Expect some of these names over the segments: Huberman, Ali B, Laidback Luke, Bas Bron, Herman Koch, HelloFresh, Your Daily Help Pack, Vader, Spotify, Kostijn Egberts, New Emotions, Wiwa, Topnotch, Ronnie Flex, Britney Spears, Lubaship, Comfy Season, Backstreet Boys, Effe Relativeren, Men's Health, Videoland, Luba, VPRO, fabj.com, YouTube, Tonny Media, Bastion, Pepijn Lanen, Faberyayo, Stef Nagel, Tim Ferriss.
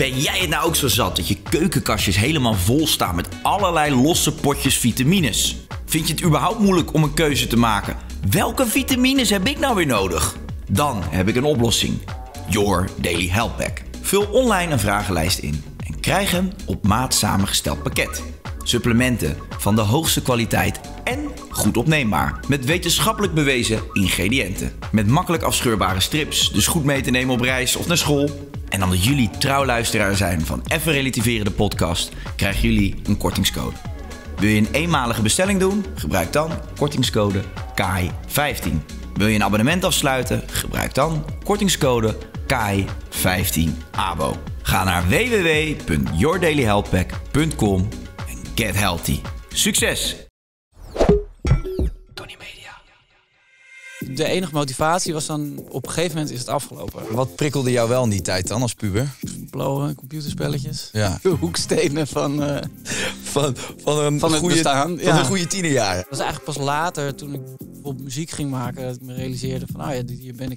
Ben jij het nou ook zo zat dat je keukenkastjes helemaal vol staan met allerlei losse potjes vitamines? Vind je het überhaupt moeilijk om een keuze te maken? Welke vitamines heb ik nou weer nodig? Dan heb ik een oplossing. Your Daily Help Pack. Vul online een vragenlijst in en krijg hem op maat samengesteld pakket. Supplementen van de hoogste kwaliteit en goed opneembaar. Met wetenschappelijk bewezen ingrediënten. Met makkelijk afscheurbare strips, dus goed mee te nemen op reis of naar school. En omdat jullie trouw luisteraar zijn van Effe Relativeren de podcast, krijgen jullie een kortingscode. Wil je een eenmalige bestelling doen? Gebruik dan kortingscode KAI15. Wil je een abonnement afsluiten? Gebruik dan kortingscode KAI15ABO. Ga naar www.yourdailyhelppack.com en get healthy. Succes! Tonny Media. De enige motivatie was dan, op een gegeven moment is het afgelopen. Wat prikkelde jou wel in die tijd dan als puber? Blowen, computerspelletjes, ja. Hoekstenen van een goede tienerjaar. Dat was eigenlijk pas later, toen ik bijvoorbeeld muziek ging maken, dat ik me realiseerde van, oh ja, hier ben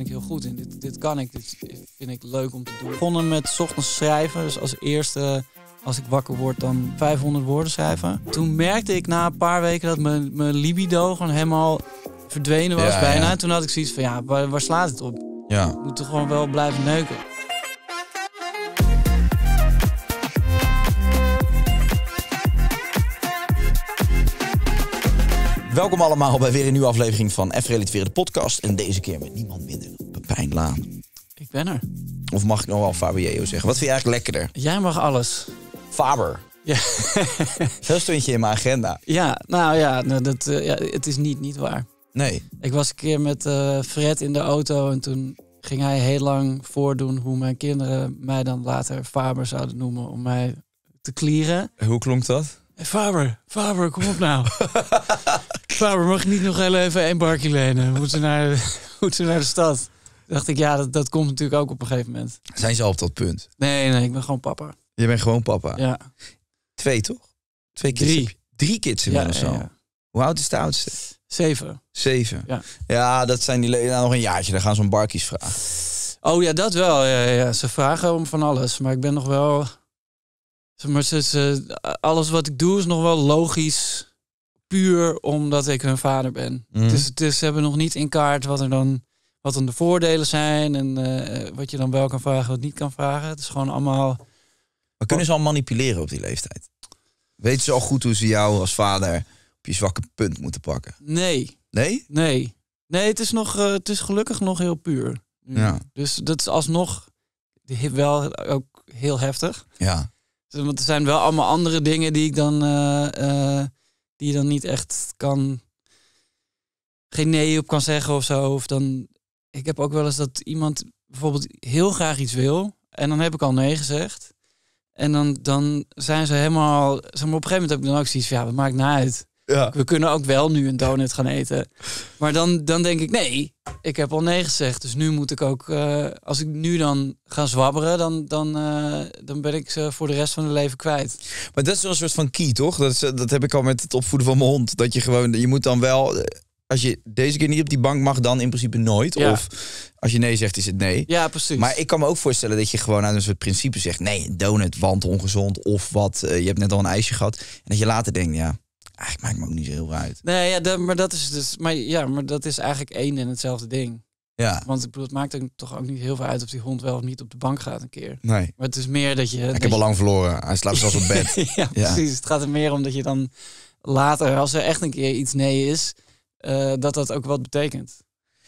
ik heel goed in. Dit kan ik, dit vind ik leuk om te doen. Ik begon met 's ochtends schrijven, dus als eerste, als ik wakker word, dan 500 woorden schrijven. Toen merkte ik na een paar weken dat mijn libido gewoon helemaal verdwenen was, ja, bijna. Ja. Toen had ik zoiets van, ja, waar slaat het op? Ja. Ik moet er gewoon wel blijven neuken. Welkom allemaal bij weer een nieuwe aflevering van Effe Relativeren de podcast. En deze keer met niemand minder dan Pepijn Lanen. Ik ben er. Of mag ik nog wel Faberyayo zeggen? Wat vind je eigenlijk lekkerder? Jij mag alles. Faber. Ja. Zelfs stond je in mijn agenda. Ja, nou ja, het is niet waar. Nee. Ik was een keer met Fred in de auto en toen ging hij heel lang voordoen hoe mijn kinderen mij dan later Faber zouden noemen om mij te klieren. Hoe klonk dat? Hey, Faber, kom op nou. Faber, mag je niet nog heel even één barkie lenen? Moeten we naar de stad? Dacht ik, ja, dat komt natuurlijk ook op een gegeven moment. Zijn ze al op dat punt? Nee, ik ben gewoon papa. Je bent gewoon papa? Ja. 2 toch? 2 kids? 3. 3 kids inmiddels al. Ja. Hoe oud is de oudste? 7. Ja, dat zijn die nou, nog een jaartje. Dan gaan ze om barkies vragen. Oh ja, dat wel. Ja. Ze vragen om van alles. Maar ik ben nog wel... Maar alles wat ik doe is nog wel logisch. Puur omdat ik hun vader ben. Mm. Dus ze hebben nog niet in kaart wat dan de voordelen zijn. En wat je dan wel kan vragen, wat niet kan vragen. Het is gewoon allemaal... Maar kunnen ze al manipuleren op die leeftijd? Weten ze al goed hoe ze jou als vader op je zwakke punt moeten pakken? Nee. Nee? Nee, het is gelukkig nog heel puur. Ja. Dus dat is alsnog wel ook heel heftig. Ja. Want er zijn wel allemaal andere dingen die ik dan, niet echt kan... geen nee op kan zeggen of zo. Of dan, ik heb ook wel eens dat iemand bijvoorbeeld heel graag iets wil. En dan heb ik al nee gezegd. En dan zijn ze helemaal... Zeg maar, op een gegeven moment heb ik dan ook zoiets van, ja, wat maakt nou uit? Ja. We kunnen ook wel nu een donut gaan eten. Maar dan denk ik, nee, ik heb al nee gezegd. Dus nu moet ik ook, als ik nu dan ga zwabberen, dan ben ik ze voor de rest van hun leven kwijt. Maar dat is wel een soort van key, toch? Dat heb ik al met het opvoeden van mijn hond. Dat je gewoon, je moet dan wel, als je deze keer niet op die bank mag, dan in principe nooit. Ja. Of als je nee zegt, is het nee. Ja, precies. Maar ik kan me ook voorstellen dat je gewoon uit een soort principe zegt, nee, donut, want ongezond of wat. Je hebt net al een ijsje gehad. En dat je later denkt, ja... Eigenlijk maakt me ook niet zo heel veel uit. Nee, ja, maar dat is eigenlijk één en hetzelfde ding. Ja. Want ik bedoel, het maakt toch ook niet heel veel uit of die hond wel of niet op de bank gaat een keer. Nee. Maar het is meer dat je... Ik heb al lang verloren. Hij slaapt zelfs op bed. Ja, precies. Het gaat er meer om dat je dan later, als er echt een keer iets nee is, dat ook wat betekent.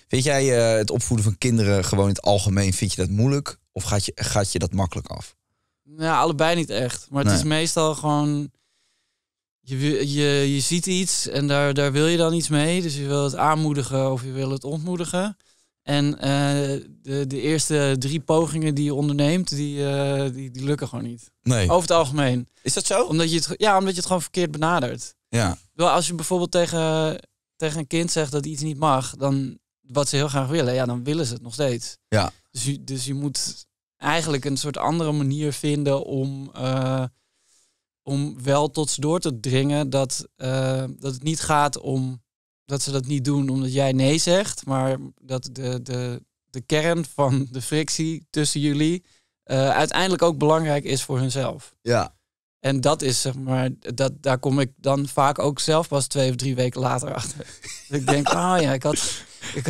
Vind jij het opvoeden van kinderen gewoon in het algemeen, vind je dat moeilijk? Of gaat je dat makkelijk af? Nou, allebei niet echt. Maar het is meestal gewoon... Je ziet iets en daar wil je dan iets mee. Dus je wil het aanmoedigen of je wil het ontmoedigen. En de eerste 3 pogingen die je onderneemt, die lukken gewoon niet. Nee. Over het algemeen. Is dat zo? Omdat je het gewoon verkeerd benadert. Ja. Als je bijvoorbeeld tegen een kind zegt dat iets niet mag, dan wat ze heel graag willen, ja, dan willen ze het nog steeds. Ja. Dus je moet eigenlijk een soort andere manier vinden om wel tot ze door te dringen dat het niet gaat om dat ze dat niet doen omdat jij nee zegt, maar dat de kern van de frictie tussen jullie uiteindelijk ook belangrijk is voor hunzelf. Ja. En dat is, zeg maar, daar kom ik dan vaak ook zelf pas 2 of 3 weken later achter. Dus ik denk, oh ja,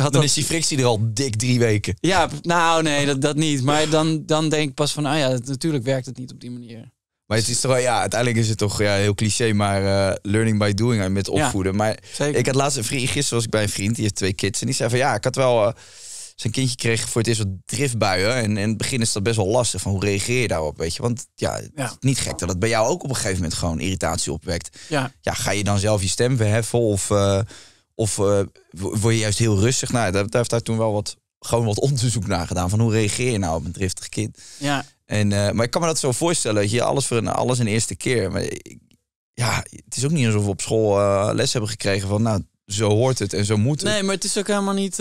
dan is die frictie er al dik 3 weken. Ja, nou nee, dat niet. Maar dan denk ik pas van, oh ja, natuurlijk werkt het niet op die manier. Maar het is toch wel, ja, uiteindelijk is het toch ja, heel cliché, maar learning by doing met opvoeden. Ja, maar zeker. Ik had laatst een vriend, gisteren was ik bij een vriend, die heeft 2 kids. En die zei van, ja, ik had wel... zijn kindje kreeg voor het eerst wat driftbuien. En in het begin is dat best wel lastig. Van hoe reageer je daarop, weet je? Want ja, ja. Niet gek dat het bij jou ook op een gegeven moment gewoon irritatie opwekt. Ja, ja, ga je dan zelf je stem verheffen? Of word je juist heel rustig? Nou, daar heeft hij toen wel gewoon wat onderzoek naar gedaan. Van hoe reageer je nou op een driftig kind? Ja. En, maar ik kan me dat zo voorstellen. Dat je alles een eerste keer. Maar ja, het is ook niet alsof we op school les hebben gekregen van... Nou, zo hoort het en zo moet het. Nee, maar het is ook helemaal niet...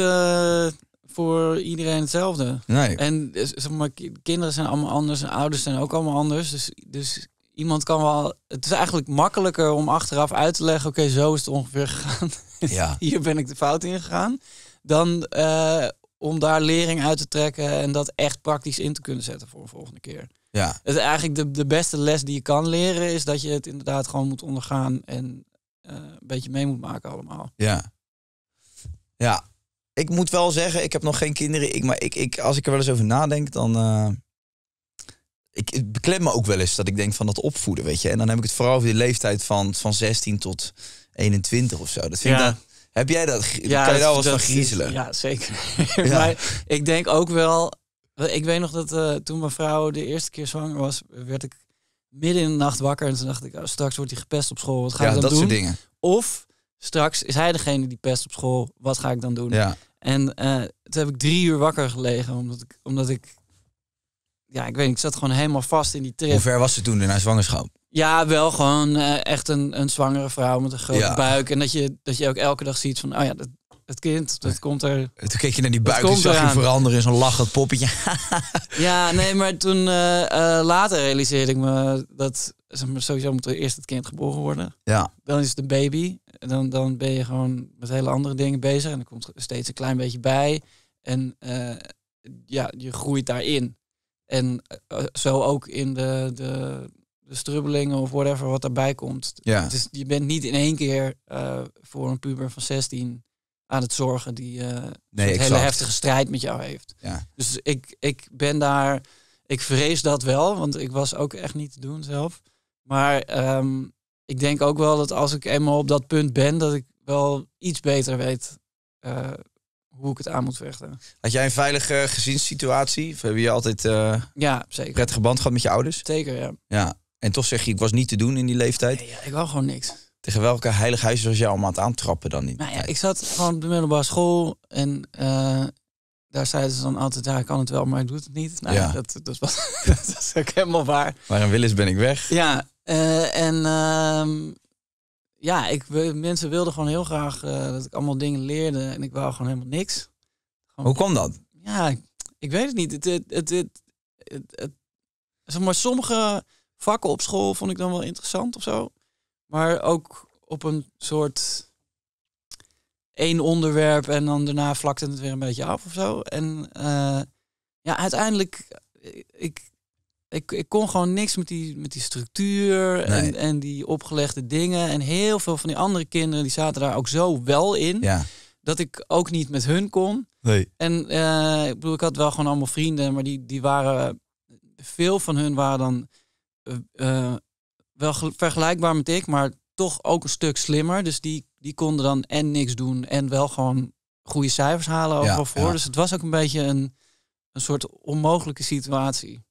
voor iedereen hetzelfde. Nee. En zeg maar, kinderen zijn allemaal anders en ouders zijn ook allemaal anders. Dus iemand kan wel... Het is eigenlijk makkelijker om achteraf uit te leggen... Oké, zo is het ongeveer gegaan. Ja. Hier ben ik de fout in gegaan. Dan om daar lering uit te trekken... en dat echt praktisch in te kunnen zetten voor een volgende keer. Ja. Het is eigenlijk de beste les die je kan leren... is dat je het inderdaad gewoon moet ondergaan... en een beetje mee moet maken allemaal. Ja. Ja. Ik moet wel zeggen, ik heb nog geen kinderen. Maar als ik er wel eens over nadenk, dan... Ik beklem me ook wel eens dat ik denk van dat opvoeden, weet je. En dan heb ik het vooral over die leeftijd van 16 tot 21 of zo. Dat vind ik dan, heb jij dat? Ja, kan je daar wel eens van griezelen? Ja, zeker. Ja. Maar ik denk ook wel... Ik weet nog dat toen mijn vrouw de eerste keer zwanger was... werd ik midden in de nacht wakker. En toen dacht ik, oh, straks wordt hij gepest op school. Wat ga ik dan doen? Ja, dat soort dingen. Of... Straks is hij degene die pest op school. Wat ga ik dan doen? Ja. En toen heb ik 3 uur wakker gelegen. Omdat ik... Ja, ik weet niet. Ik zat gewoon helemaal vast in die trip. Hoe ver was ze toen in haar zwangerschap? Ja, wel gewoon echt een zwangere vrouw met een grote buik. En dat je ook elke dag ziet van... Oh ja, het kind, dat komt er... Toen keek je naar die buik en zag je veranderen in zo'n lachend poppetje. Ja, nee, maar toen later realiseerde ik me dat... Sowieso moet er eerst het kind geboren worden. Ja. Dan is het een baby. Dan ben je gewoon met hele andere dingen bezig. En er komt steeds een klein beetje bij. En ja, je groeit daarin. En zo ook in de strubbelingen of whatever wat daarbij komt. Ja. Dus je bent niet in één keer voor een puber van 16 aan het zorgen... die een hele heftige strijd met jou heeft. Ja. Dus ik ben daar... Ik vrees dat wel, want ik was ook echt niet te doen zelf. Maar ik denk ook wel dat als ik eenmaal op dat punt ben... dat ik wel iets beter weet hoe ik het aan moet vechten. Had jij een veilige gezinssituatie? Of heb je altijd zeker. Prettige band gehad met je ouders? Zeker, ja. Ja. En toch zeg je, ik was niet te doen in die leeftijd? Nee, ja, ik wou gewoon niks. Tegen welke heilig huis was jij allemaal aan het aantrappen dan niet? Nou ja, ik zat gewoon op de middelbare school en... Daar zeiden ze dan altijd, ja, ik kan het wel, maar ik doe het niet. Nou, ja. dat is ook helemaal waar. Maar in Willis ben ik weg. Ja, mensen wilden gewoon heel graag dat ik allemaal dingen leerde. En ik wou gewoon helemaal niks. Hoe kwam dat? Ja, ik weet het niet. Zeg maar, sommige vakken op school vond ik dan wel interessant of zo. Maar ook op een soort... Eén onderwerp en dan daarna vlakte het weer een beetje af of zo. En ja, uiteindelijk, ik kon gewoon niks met die structuur en die opgelegde dingen. En heel veel van die andere kinderen, die zaten daar ook zo wel in. Ja. Dat ik ook niet met hun kon. Nee. En ik bedoel, ik had wel gewoon allemaal vrienden, maar die waren, veel van hun waren dan wel vergelijkbaar met ik, maar toch ook een stuk slimmer. Dus die konden dan en niks doen en wel gewoon goede cijfers halen overal voor. Ja. Dus het was ook een beetje een soort onmogelijke situatie.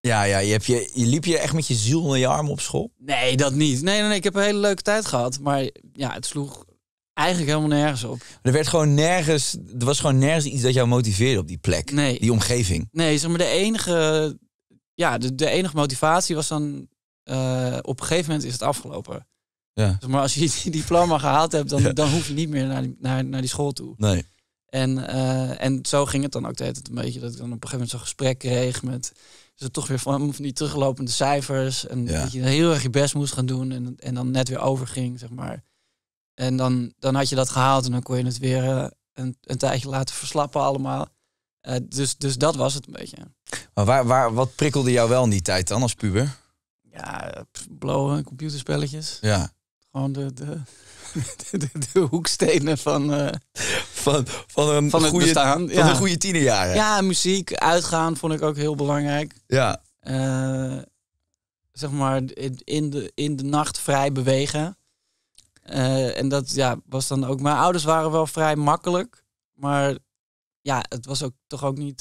Ja, je liep je echt met je ziel naar je armen op school? Nee, dat niet. Nee, ik heb een hele leuke tijd gehad. Maar ja, het sloeg eigenlijk helemaal nergens op. Er was gewoon nergens iets dat jou motiveerde op die plek, die omgeving. Nee, zeg maar de enige motivatie was dan, op een gegeven moment is het afgelopen. Ja. Dus maar als je die diploma gehaald hebt, dan hoef je niet meer naar die school toe. Nee. En zo ging het dan ook altijd een beetje. Dat ik dan op een gegeven moment zo'n gesprek kreeg met... Dus toch weer van die teruglopende cijfers. En dat je heel erg je best moest gaan doen. En dan net weer overging, zeg maar. En dan had je dat gehaald en dan kon je het weer een tijdje laten verslappen allemaal. Dus dat was het een beetje. Maar wat prikkelde jou wel in die tijd dan als puber? Ja, blowen, computerspelletjes. Ja. Gewoon de hoekstenen van een goede tienerjaren. Ja, muziek, uitgaan vond ik ook heel belangrijk. Ja. Zeg maar in de nacht vrij bewegen. En dat was dan ook... Mijn ouders waren wel vrij makkelijk. Maar ja, het was ook toch ook niet...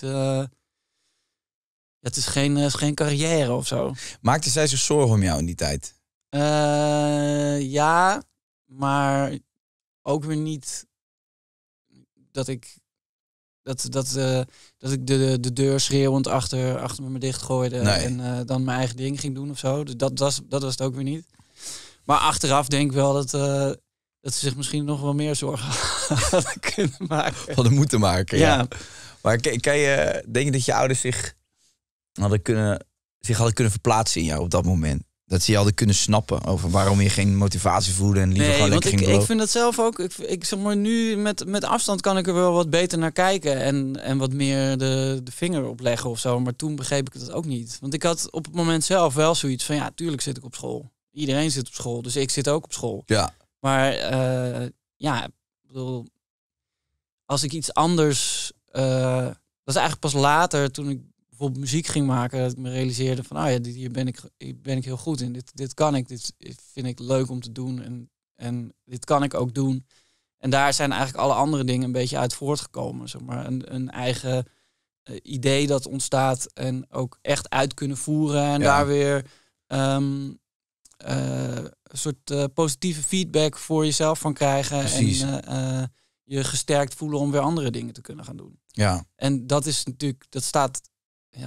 het is geen carrière of zo. Maakte zij zich zorgen om jou in die tijd? Ja, maar ook weer niet dat ik de deur schreeuwend achter me dichtgooide. Nee. En dan mijn eigen ding ging doen of zo. Dus dat was het ook weer niet. Maar achteraf denk ik wel dat ze zich misschien nog wel meer zorgen hadden kunnen maken. Hadden moeten maken, ja. Maar denk je dat je ouders zich hadden kunnen verplaatsen in jou op dat moment? Dat ze je hadden kunnen snappen over waarom je geen motivatie voelde en liever gewoon lekker ging blowen. Ik vind dat zelf ook. Ik zeg maar, nu met afstand kan ik er wel wat beter naar kijken en wat meer de vinger op leggen of zo. Maar toen begreep ik dat ook niet. Want ik had op het moment zelf wel zoiets van, ja, tuurlijk zit ik op school. Iedereen zit op school, dus ik zit ook op school. Ja. Maar ik bedoel, als ik iets anders... dat is eigenlijk pas later, toen ik bijvoorbeeld muziek ging maken, dat ik me realiseerde van, hier ben ik heel goed in. Dit kan ik, dit vind ik leuk om te doen en dit kan ik ook doen. En daar zijn eigenlijk alle andere dingen een beetje uit voortgekomen. Zeg maar. Een eigen idee dat ontstaat en ook echt uit kunnen voeren en daar weer... een soort positieve feedback voor jezelf van krijgen. Precies. En je gesterkt voelen om weer andere dingen te kunnen gaan doen. Ja. En dat is natuurlijk, dat staat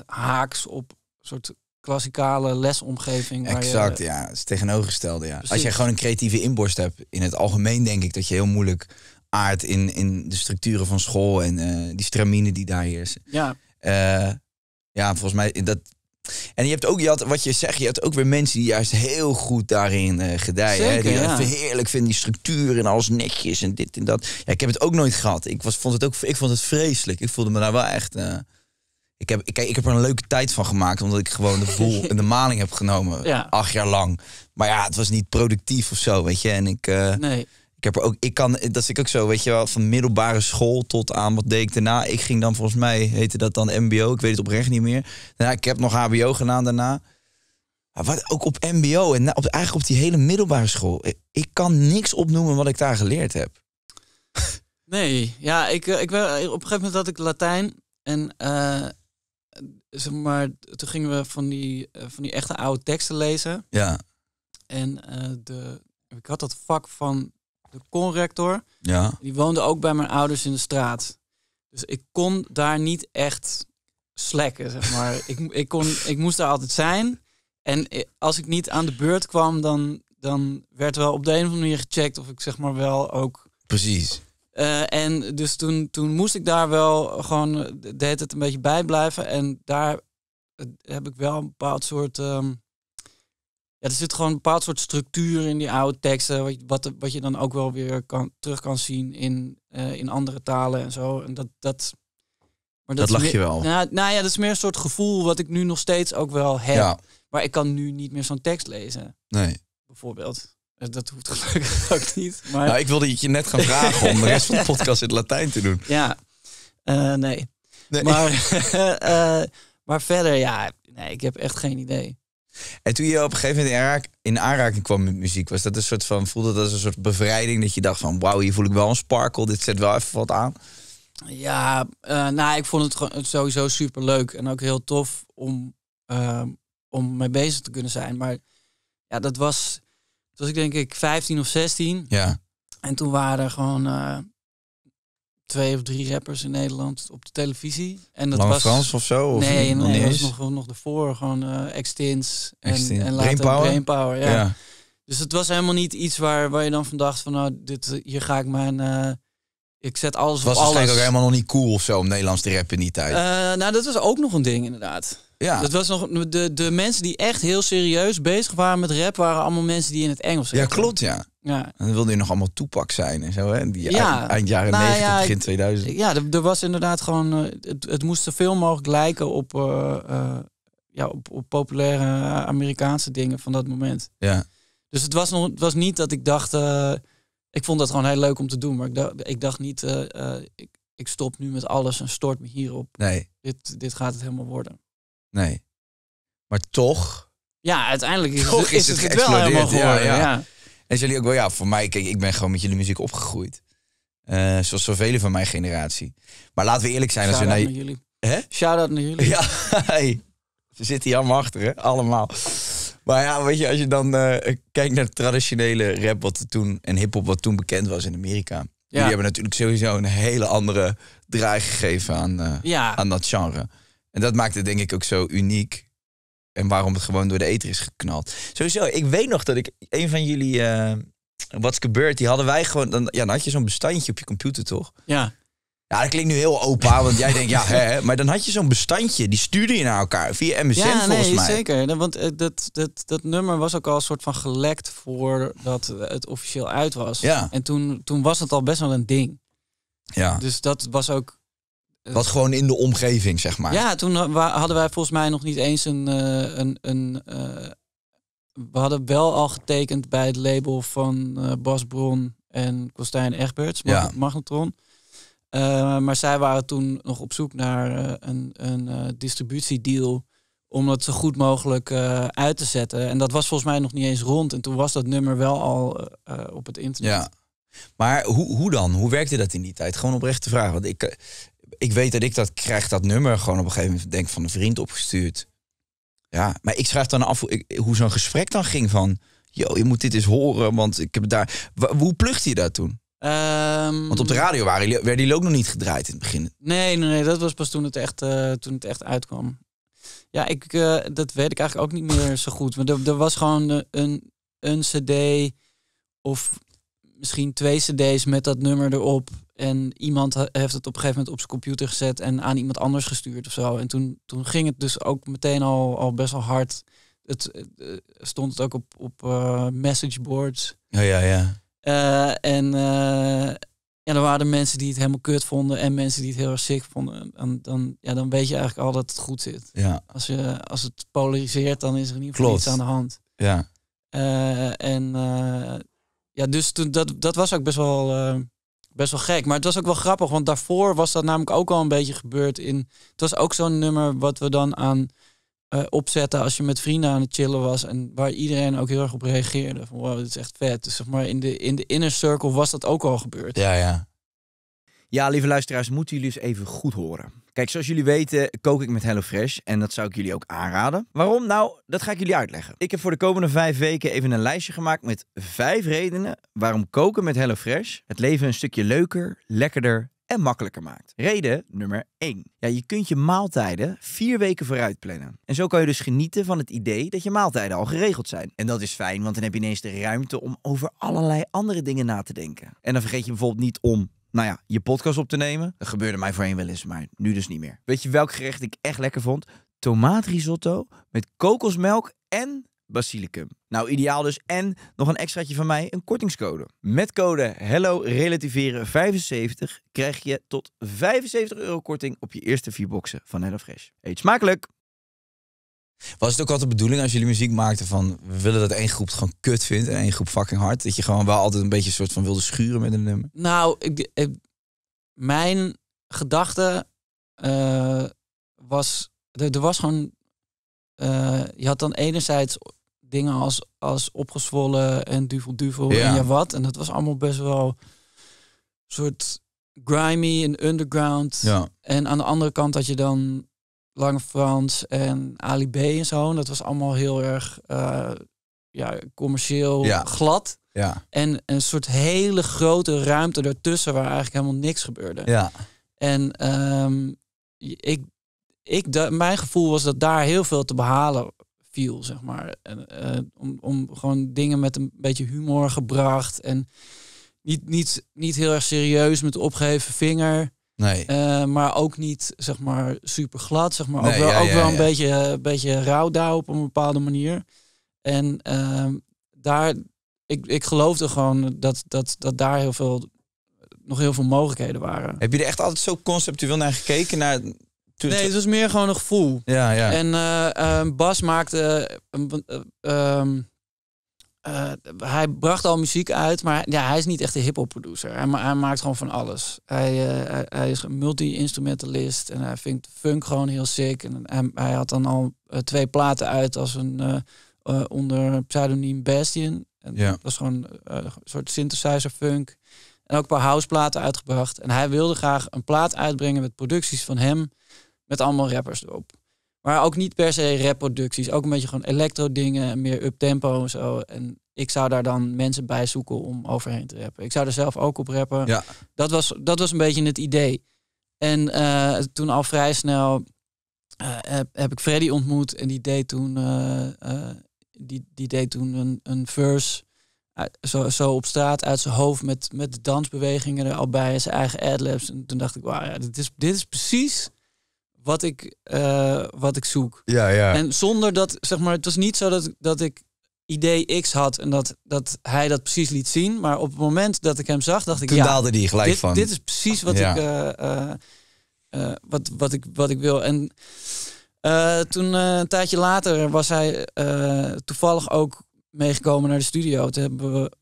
haaks op een soort klassikale lesomgeving. Exact, het is het tegenovergestelde. Ja. Als je gewoon een creatieve inborst hebt, in het algemeen denk ik dat je heel moeilijk aardt in de structuren van school en die straminen die daar heersen. Ja. Volgens mij dat. En je hebt ook weer mensen die juist heel goed daarin gedijen. Zeker, die heerlijk vinden, die structuur en alles netjes en dit en dat. Ja, ik heb het ook nooit gehad. Ik vond het vreselijk. Ik voelde me daar wel echt... Ik heb er een leuke tijd van gemaakt, omdat ik gewoon de boel en de maling heb genomen. 8 jaar lang. Maar ja, het was niet productief of zo, weet je. En ik... nee. Dat ik ook zo, weet je wel, van middelbare school tot aan, wat deed ik daarna? Ik ging dan, volgens mij heette dat dan mbo, ik weet het oprecht niet meer. Daarna, ik heb nog hbo gedaan daarna. Maar wat ook op mbo en eigenlijk op die hele middelbare school. Ik kan niks opnoemen wat ik daar geleerd heb. Nee, ja, ik op een gegeven moment had ik Latijn. En zeg maar, toen gingen we van die echte oude teksten lezen. Ja. En ik had dat vak van... de conrector, die woonde ook bij mijn ouders in de straat. Dus ik kon daar niet echt slekken, zeg maar. Ik moest daar altijd zijn. En als ik niet aan de beurt kwam, dan werd wel op de een of andere manier gecheckt of ik zeg maar wel ook... Precies. En dus toen moest ik daar wel gewoon deed het een beetje bij blijven. En daar heb ik wel een bepaald soort... er zit gewoon een bepaald soort structuur in die oude teksten, wat je dan ook wel weer terug kan zien in andere talen en zo. En dat lag je wel. Nou ja, dat is meer een soort gevoel wat ik nu nog steeds ook wel heb. Ja. Maar ik kan nu niet meer zo'n tekst lezen. Nee. Bijvoorbeeld. Dat hoeft gelukkig ook niet. Maar... Nou, ik wilde je net gaan vragen om de rest van de podcast in het Latijn te doen. Ja. Nee. Maar verder, ik heb echt geen idee. En toen je op een gegeven moment in aanraking kwam met muziek, was dat een soort van, voelde dat als een soort bevrijding? Dat je dacht van, wauw, hier voel ik wel een sparkle, dit zet wel even wat aan. Ja, ik vond het gewoon sowieso super leuk en ook heel tof om mee bezig te kunnen zijn. Maar ja, dat was ik denk ik 15 of 16. Ja. En toen waren er gewoon 2 of 3 rappers in Nederland op de televisie. En dat was Frans of zo? Of nee, dat was nog ervoor. Gewoon Extins en later Brainpower. Ja. Dus het was helemaal niet iets waar je dan van dacht van, nou, hier ga ik mijn... ik zet alles op alles. Het was waarschijnlijk ook helemaal nog niet cool of zo om Nederlands te rappen in die tijd. Dat was ook nog een ding inderdaad. Ja. Dat was nog, de mensen die echt heel serieus bezig waren met rap waren allemaal mensen die in het Engels... Ja, klopt, ja. Ja. En dan wilde je nog allemaal Toepak zijn en zo, hè? Die eind jaren 90, begin 2000. Ja, er was inderdaad gewoon... Het moest zoveel mogelijk lijken op populaire Amerikaanse dingen van dat moment. Ja. Dus het was niet dat ik dacht... ik vond dat gewoon heel leuk om te doen. Maar ik dacht niet... ik stop nu met alles en stort me hierop. Nee. Dit gaat het helemaal worden. Nee. Maar toch... Ja, uiteindelijk is het wel helemaal geworden. Ja. En jullie ook wel, voor mij, kijk, ik ben gewoon met jullie muziek opgegroeid. Zoals zoveel van mijn generatie. Maar laten we eerlijk zijn. Shout-out naar jullie. Hè? Shout-out naar jullie. Ja, hey. Ze zitten hier allemaal achter, hè? Allemaal. Maar ja, weet je, als je dan kijkt naar de traditionele rap en hiphop wat toen bekend was in Amerika. Ja. Jullie hebben natuurlijk sowieso een hele andere draai gegeven aan dat genre. En dat maakt het denk ik ook zo uniek. En waarom het gewoon door de ether is geknald. Sowieso, ik weet nog dat ik een van jullie... What's Gebeurd, die hadden wij gewoon... Dan had je zo'n bestandje op je computer, toch? Ja. Ja, dat klinkt nu heel opa, want jij denkt, maar dan had je zo'n bestandje, die stuurde je naar elkaar. Via MSN volgens mij. Ja, zeker. Want dat nummer was ook al een soort van gelekt voordat het officieel uit was. Ja. En toen was het al best wel een ding. Ja. Dus dat was ook... Wat gewoon in de omgeving, zeg maar. Ja, toen hadden wij volgens mij nog niet eens we hadden wel al getekend bij het label van Bas Bron en Kostijn Egberts, Magnetron. Maar zij waren toen nog op zoek naar een distributiedeal om dat zo goed mogelijk uit te zetten. En dat was volgens mij nog niet eens rond. En toen was dat nummer wel al op het internet. Ja. Maar hoe dan? Hoe werkte dat in die tijd? Gewoon oprechte vraag. Want ik weet dat ik krijg dat nummer gewoon op een gegeven moment denk van een vriend opgestuurd. Ja, maar ik schrijf dan af hoe zo'n gesprek dan ging van... je moet dit eens horen, want ik heb daar... Hoe plucht je dat toen? Want op de radio werden die ook nog niet gedraaid in het begin. Nee, dat was pas toen het echt uitkwam. Ja, dat weet ik eigenlijk ook niet meer zo goed. Maar er was gewoon een cd of... Misschien 2 cd's met dat nummer erop. En iemand heeft het op een gegeven moment op zijn computer gezet en aan iemand anders gestuurd of zo. En toen ging het dus ook meteen al best wel hard. Stond het ook op messageboards. Ja. En er waren mensen die het helemaal kut vonden en mensen die het heel erg sick vonden. En dan weet je eigenlijk al dat het goed zit. Ja. Als het polariseert, dan is er in ieder geval iets aan de hand. Ja. Dus toen, dat was ook best wel gek. Maar het was ook wel grappig, want daarvoor was dat namelijk ook al een beetje gebeurd. Het was ook zo'n nummer wat we dan aan opzetten als je met vrienden aan het chillen was. En waar iedereen ook heel erg op reageerde. Van, wow, dit is echt vet. Dus zeg maar, in de inner circle was dat ook al gebeurd. Ja. Ja, lieve luisteraars, moeten jullie eens even goed horen. Kijk, zoals jullie weten kook ik met HelloFresh en dat zou ik jullie ook aanraden. Waarom? Nou, dat ga ik jullie uitleggen. Ik heb voor de komende 5 weken even een lijstje gemaakt met 5 redenen waarom koken met HelloFresh het leven een stukje leuker, lekkerder en makkelijker maakt. Reden nummer 1. Ja, je kunt je maaltijden 4 weken vooruit plannen. En zo kan je dus genieten van het idee dat je maaltijden al geregeld zijn. En dat is fijn, want dan heb je ineens de ruimte om over allerlei andere dingen na te denken. En dan vergeet je bijvoorbeeld niet om... je podcast op te nemen. Dat gebeurde mij voorheen wel eens, maar nu dus niet meer. Weet je welk gerecht ik echt lekker vond? Tomaatrisotto met kokosmelk en basilicum. Nou, ideaal dus. En nog een extraatje van mij, een kortingscode. Met code HelloRelativeren75 krijg je tot €75 korting op je eerste 4 boxen van HelloFresh. Eet smakelijk! Was het ook altijd de bedoeling als jullie muziek maakten van... we willen dat één groep het gewoon kut vindt en één groep fucking hard? Dat je gewoon wel altijd een beetje een soort van wilde schuren met een nummer? Nou, mijn gedachte was... Er was gewoon... je had dan enerzijds dingen als Opgezwollen en Duvel en wat. En dat was allemaal best wel een soort grimy en underground. Ja. En aan de andere kant had je dan... Lange Frans en Ali B en zo. En dat was allemaal heel erg commercieel glad. Ja. En een soort hele grote ruimte ertussen waar eigenlijk helemaal niks gebeurde. Ja. En mijn gevoel was dat daar heel veel te behalen viel, zeg maar. Om gewoon dingen met een beetje humor gebracht. En niet heel erg serieus met de opgeheven vinger... Nee. Maar ook niet, zeg maar, super glad. Zeg maar. Nee, ook wel een beetje rauw daar op een bepaalde manier. En daar, ik geloofde gewoon dat daar nog heel veel mogelijkheden waren. Heb je er echt altijd zo conceptueel naar gekeken? Nee, het was meer gewoon een gevoel. Ja. En Bas maakte... hij bracht al muziek uit, maar ja, hij is niet echt een hip-hop producer. Hij maakt gewoon van alles. Hij is een multi-instrumentalist en hij vindt funk gewoon heel sick. En hij had dan al 2 platen uit als een onder pseudoniem Bastion. En dat was gewoon een soort synthesizer funk. En ook een paar houseplaten uitgebracht. En hij wilde graag een plaat uitbrengen met producties van hem, met allemaal rappers erop. Maar ook niet per se rapproducties. Ook een beetje gewoon elektro dingen. Meer uptempo en zo. En ik zou daar dan mensen bij zoeken om overheen te rappen. Ik zou er zelf ook op rappen. Ja. Dat was een beetje het idee. En toen al vrij snel heb ik Freddy ontmoet. En die deed toen, een verse. Zo op straat uit zijn hoofd. Met de dansbewegingen er al bij. En zijn eigen adlibs. En toen dacht ik, wow, ja, dit is precies... Wat ik zoek. Ja. En zonder dat, zeg maar, het was niet zo dat ik idee X had en dat hij dat precies liet zien. Maar op het moment dat ik hem zag, dacht ik, toen daalde die gelijk van. Dit is precies wat ik wil. En toen een tijdje later was hij toevallig ook meegekomen naar de studio. Toen hebben we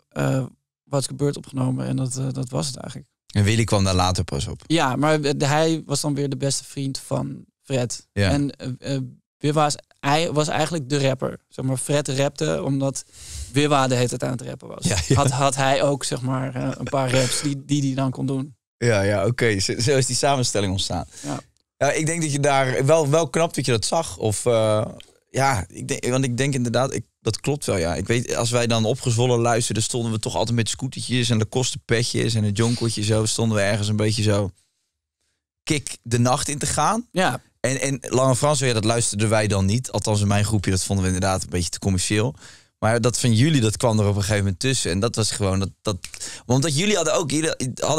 Wat Gebeurt opgenomen en dat was het eigenlijk. En Willy kwam daar later pas op. Ja, maar hij was dan weer de beste vriend van Fred. Ja. En Wiwa was eigenlijk de rapper. Zeg maar, Fred rapte omdat Wiwa de hele tijd aan het rappen was. Ja. Had hij ook, zeg maar, een paar raps die dan kon doen. Ja, oké. Zo is die samenstelling ontstaan. Ja. Ja, ik denk dat je daar wel knap dat je dat zag. Of ik denk inderdaad... Dat klopt wel, ja. Ik weet, als wij dan opgezwollen luisterden, stonden we toch altijd met scootertjes en de kostenpetjes en het jonkeltje zo. Stonden we ergens een beetje zo kick de nacht in te gaan. Ja. En Lange Frans, ja, dat luisterden wij dan niet. Althans in mijn groepje, dat vonden we inderdaad een beetje te commercieel. Maar dat van jullie, dat kwam er op een gegeven moment tussen. En dat was gewoon dat. Omdat jullie hadden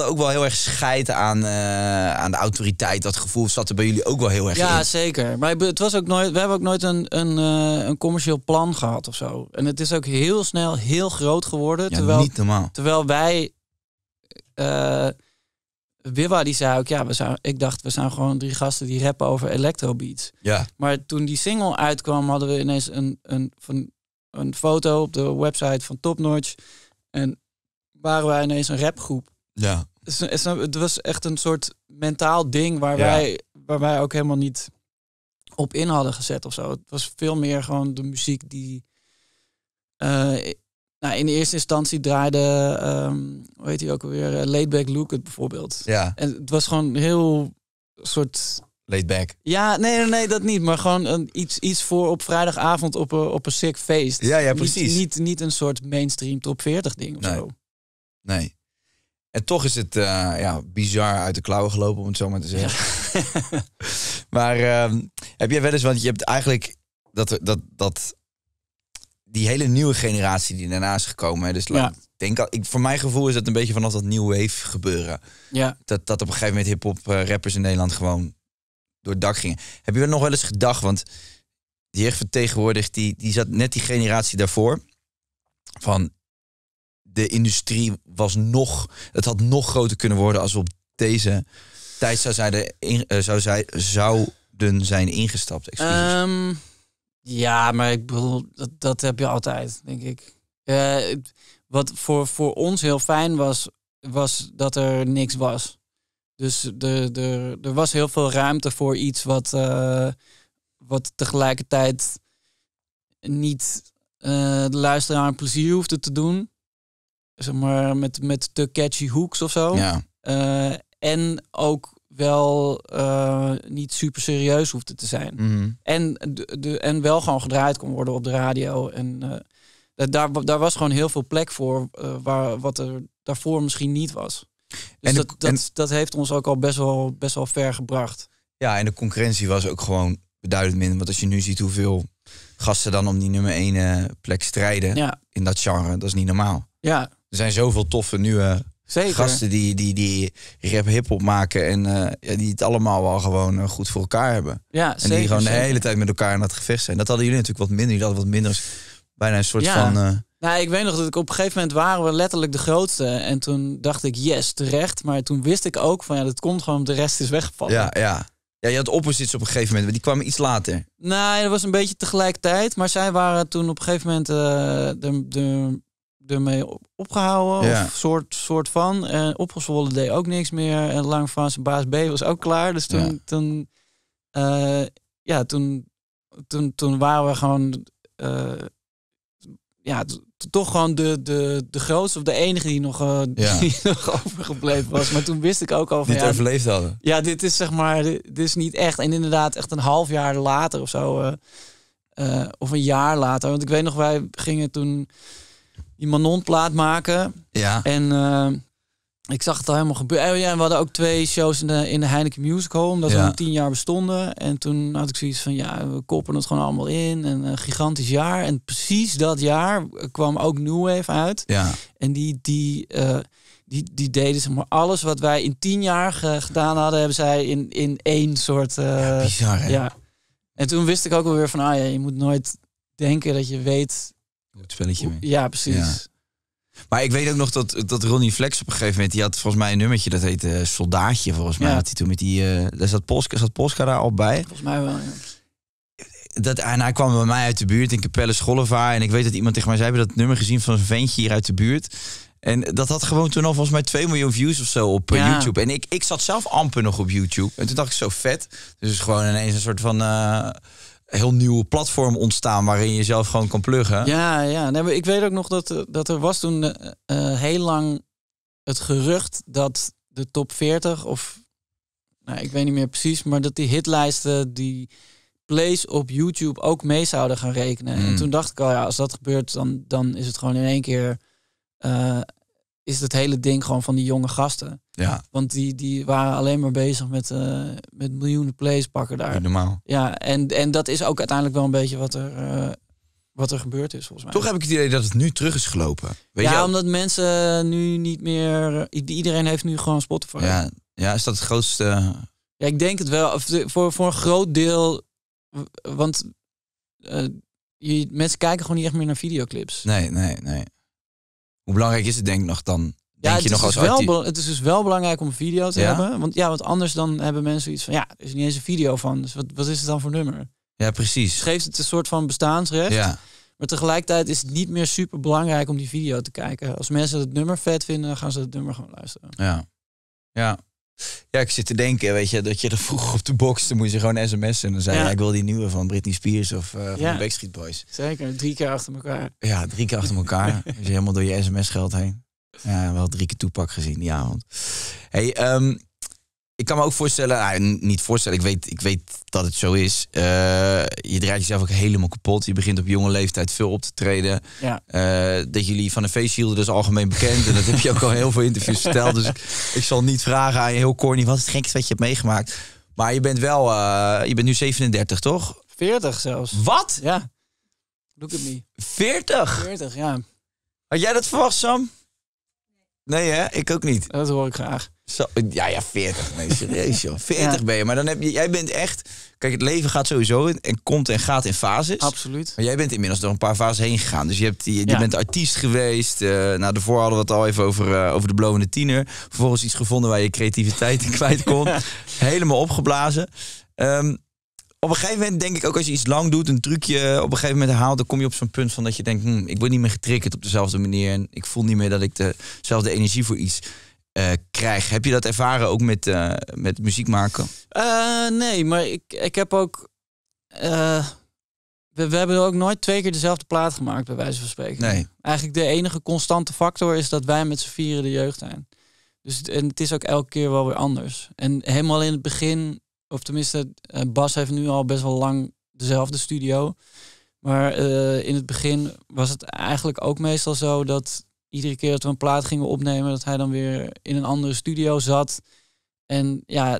ook wel heel erg scheiden aan de autoriteit. Dat gevoel zat er bij jullie ook wel heel erg in. Ja, zeker. Maar het was ook nooit, we hebben ook nooit een commercieel plan gehad of zo. En het is ook heel snel heel groot geworden. Ja, niet normaal. Terwijl wij... Wiwa die zei ook, ik dacht, we zijn gewoon 3 gasten die rappen over electrobeats. Ja. Maar toen die single uitkwam, hadden we ineens een foto op de website van Topnotch. En waren wij ineens een rapgroep. Ja. Het was echt een soort mentaal ding waar wij ook helemaal niet op in hadden gezet of zo. Het was veel meer gewoon de muziek die... in de eerste instantie draaide... hoe heet hij ook alweer? Laidback Luke bijvoorbeeld. Ja. En het was gewoon heel soort... Laidback. Ja, nee, dat niet. Maar gewoon iets voor op vrijdagavond op een sick feest. Ja, precies. Niet een soort mainstream top 40 ding of zo. Nee. En toch is het bizar uit de klauwen gelopen, om het zo maar te zeggen. Ja. Maar heb jij wel eens, want je hebt eigenlijk dat die hele nieuwe generatie die daarna is gekomen. Hè, dus voor mijn gevoel is dat een beetje vanaf dat new wave gebeuren. Ja. Dat op een gegeven moment hip-hop rappers in Nederland gewoon door het dak gingen. Heb je er nog wel eens gedacht? Want die vertegenwoordigt, die zat net die generatie daarvoor. Van de industrie het had nog groter kunnen worden als we op deze tijd zouden zijn ingestapt. Maar ik bedoel, dat heb je altijd, denk ik. Wat voor ons heel fijn was dat er niks was. Dus er was heel veel ruimte voor iets wat tegelijkertijd niet de luisteraar plezier hoefde te doen. Zeg maar met te catchy hooks of zo. Ja. En ook wel niet super serieus hoefde te zijn. Mm-hmm. En wel gewoon gedraaid kon worden op de radio. En daar was gewoon heel veel plek voor wat er daarvoor misschien niet was. Dus dat heeft ons ook al best wel ver gebracht. Ja, en de concurrentie was ook gewoon beduidend minder. Want als je nu ziet hoeveel gasten dan om die nummer 1 plek strijden in dat genre, dat is niet normaal. Ja. Er zijn zoveel toffe nieuwe gasten die rap hiphop maken en die het allemaal wel gewoon goed voor elkaar hebben. Ja, en die gewoon de hele tijd met elkaar aan het gevecht zijn. Dat hadden jullie natuurlijk wat minder. Jullie hadden wat minder, bijna een soort van... Nou, ik weet nog dat ik op een gegeven moment waren we letterlijk de grootste. En toen dacht ik, yes, terecht. Maar toen wist ik ook van, ja, dat komt gewoon omdat de rest is weggevallen. Ja, ja. Ja, je had opposites op een gegeven moment, maar die kwamen iets later. Nee, dat was een beetje tegelijkertijd. Maar zij waren toen op een gegeven moment ermee opgehouden. Ja. Of soort van. En Opgezwollen deed ook niks meer. En Lang van zijn baas B was ook klaar. Dus toen... Ja, toen waren we gewoon... toch gewoon de grootste of de enige die nog, die nog overgebleven was. Maar toen wist ik ook al van... Dit overleefd hadden. Ja, dit is zeg maar... Dit is niet echt. En inderdaad echt een half jaar later of zo. Of een jaar later. Want ik weet nog, wij gingen toen die Manon-plaat maken. Ja. En ik zag het al helemaal gebeuren. Ja, en we hadden ook 2 shows in de Heineken Music Hall. Omdat we al 10 jaar bestonden. En toen had ik zoiets van, ja, we koppen het gewoon allemaal in. En een gigantisch jaar. En precies dat jaar kwam ook New Wave uit. Ja. En die deden zeg maar alles wat wij in 10 jaar gedaan hadden. Hebben zij in 1 soort... ja, bizar, hè? Ja. En toen wist ik ook wel weer van, ah ja, je moet nooit denken dat je weet... Het spelletje mee. Ja, precies. Ja. Maar ik weet ook nog dat Ronnie Flex op een gegeven moment... die had volgens mij een nummertje, dat heette Soldaatje, volgens mij. Ja. Had hij toen met die... zat Polska daar al bij? Volgens mij wel, ja. En hij kwam bij mij uit de buurt in Capelle Schollevaar. En ik weet dat iemand tegen mij zei... hebben dat nummer gezien van een ventje hier uit de buurt... En dat had gewoon toen al volgens mij 2 miljoen views of zo op YouTube. En ik zat zelf amper nog op YouTube. En toen dacht ik, zo vet. Dus gewoon ineens een soort van... heel nieuwe platform ontstaan waarin je jezelf gewoon kan pluggen. Ja, ja. Nee, maar ik weet ook nog dat er was toen heel lang het gerucht dat de top 40 of... Nou, ik weet niet meer precies, maar dat die hitlijsten die plays op YouTube ook mee zouden gaan rekenen. En toen dacht ik al, ja, als dat gebeurt, dan is het gewoon in één keer... is het hele ding gewoon van die jonge gasten. Ja. Want die waren alleen maar bezig met miljoenen plays pakken daar. Ja, normaal. Ja, en dat is ook uiteindelijk wel een beetje wat er gebeurd is, volgens mij. Toch heb ik het idee dat het nu terug is gelopen. Weet je, omdat mensen nu niet meer... Iedereen heeft nu gewoon Spotify. Ja, ja, is dat het grootste... Ja, ik denk het wel. Voor een groot deel... Want mensen kijken gewoon niet echt meer naar videoclips. Nee. Hoe belangrijk is het denk ik nog dan? Denk je nog als artiest? Het is dus wel belangrijk om een video te hebben. Want anders dan hebben mensen iets van... Ja, er is niet eens een video van. Dus wat is het dan voor nummer? Ja, precies. Dus geeft het een soort van bestaansrecht. Ja. Maar tegelijkertijd is het niet meer super belangrijk om die video te kijken. Als mensen het nummer vet vinden, dan gaan ze het nummer gewoon luisteren. Ja. Ja, ik zit te denken, weet je, dat je er vroeger op de box... Dan moest je gewoon sms'en en dan zei je... Ja, ik wil die nieuwe van Britney Spears of van de Backstreet Boys. Zeker, 3 keer achter elkaar. Ja, 3 keer achter elkaar. Dus je helemaal door je sms-geld heen. Ja, wel 3 keer Toepak gezien die avond. Hey, ik kan me ook voorstellen... niet voorstellen, ik weet dat het zo is. Je draait jezelf ook helemaal kapot. Je begint op jonge leeftijd veel op te treden. Ja. Dat jullie van een feestje hielden, dat is algemeen bekend. En dat heb je ook al heel veel interviews verteld. Dus ik zal niet vragen aan je, heel corny, wat is het gekste wat je hebt meegemaakt. Maar je bent wel... je bent nu 37, toch? 40 zelfs. Wat? Ja. Look at me. 40? 40, ja. Had jij dat verwacht, Sam? Nee, hè? Ik ook niet. Dat hoor ik graag. Zo, ja, 40. Nee, serieus joh. 40 ben je. Maar dan jij bent echt... Kijk, het leven gaat sowieso en komt en gaat in fases. Absoluut. Maar jij bent inmiddels door een paar fases heen gegaan. Dus je bent artiest geweest. Nou, daarvoor hadden we het al even over de blowende tiener. Vervolgens iets gevonden waar je creativiteit in kwijt kon. Helemaal opgeblazen. Op een gegeven moment denk ik ook, als je iets lang doet, een trucje op een gegeven moment haalt, dan kom je op zo'n punt van dat je denkt, ik word niet meer getriggerd op dezelfde manier. En ik voel niet meer dat ik dezelfde energie voor iets krijg. Heb je dat ervaren ook met muziek maken? Nee, maar ik heb ook... we hebben ook nooit 2 keer dezelfde plaat gemaakt, bij wijze van spreken. Nee. Eigenlijk de enige constante factor is dat wij met z'n vieren de jeugd zijn. Dus, en het is ook elke keer wel weer anders. En helemaal in het begin... Of tenminste, Bas heeft nu al best wel lang dezelfde studio. Maar in het begin was het eigenlijk ook meestal zo... dat iedere keer dat we een plaat gingen opnemen... dat hij dan weer in een andere studio zat. En ja,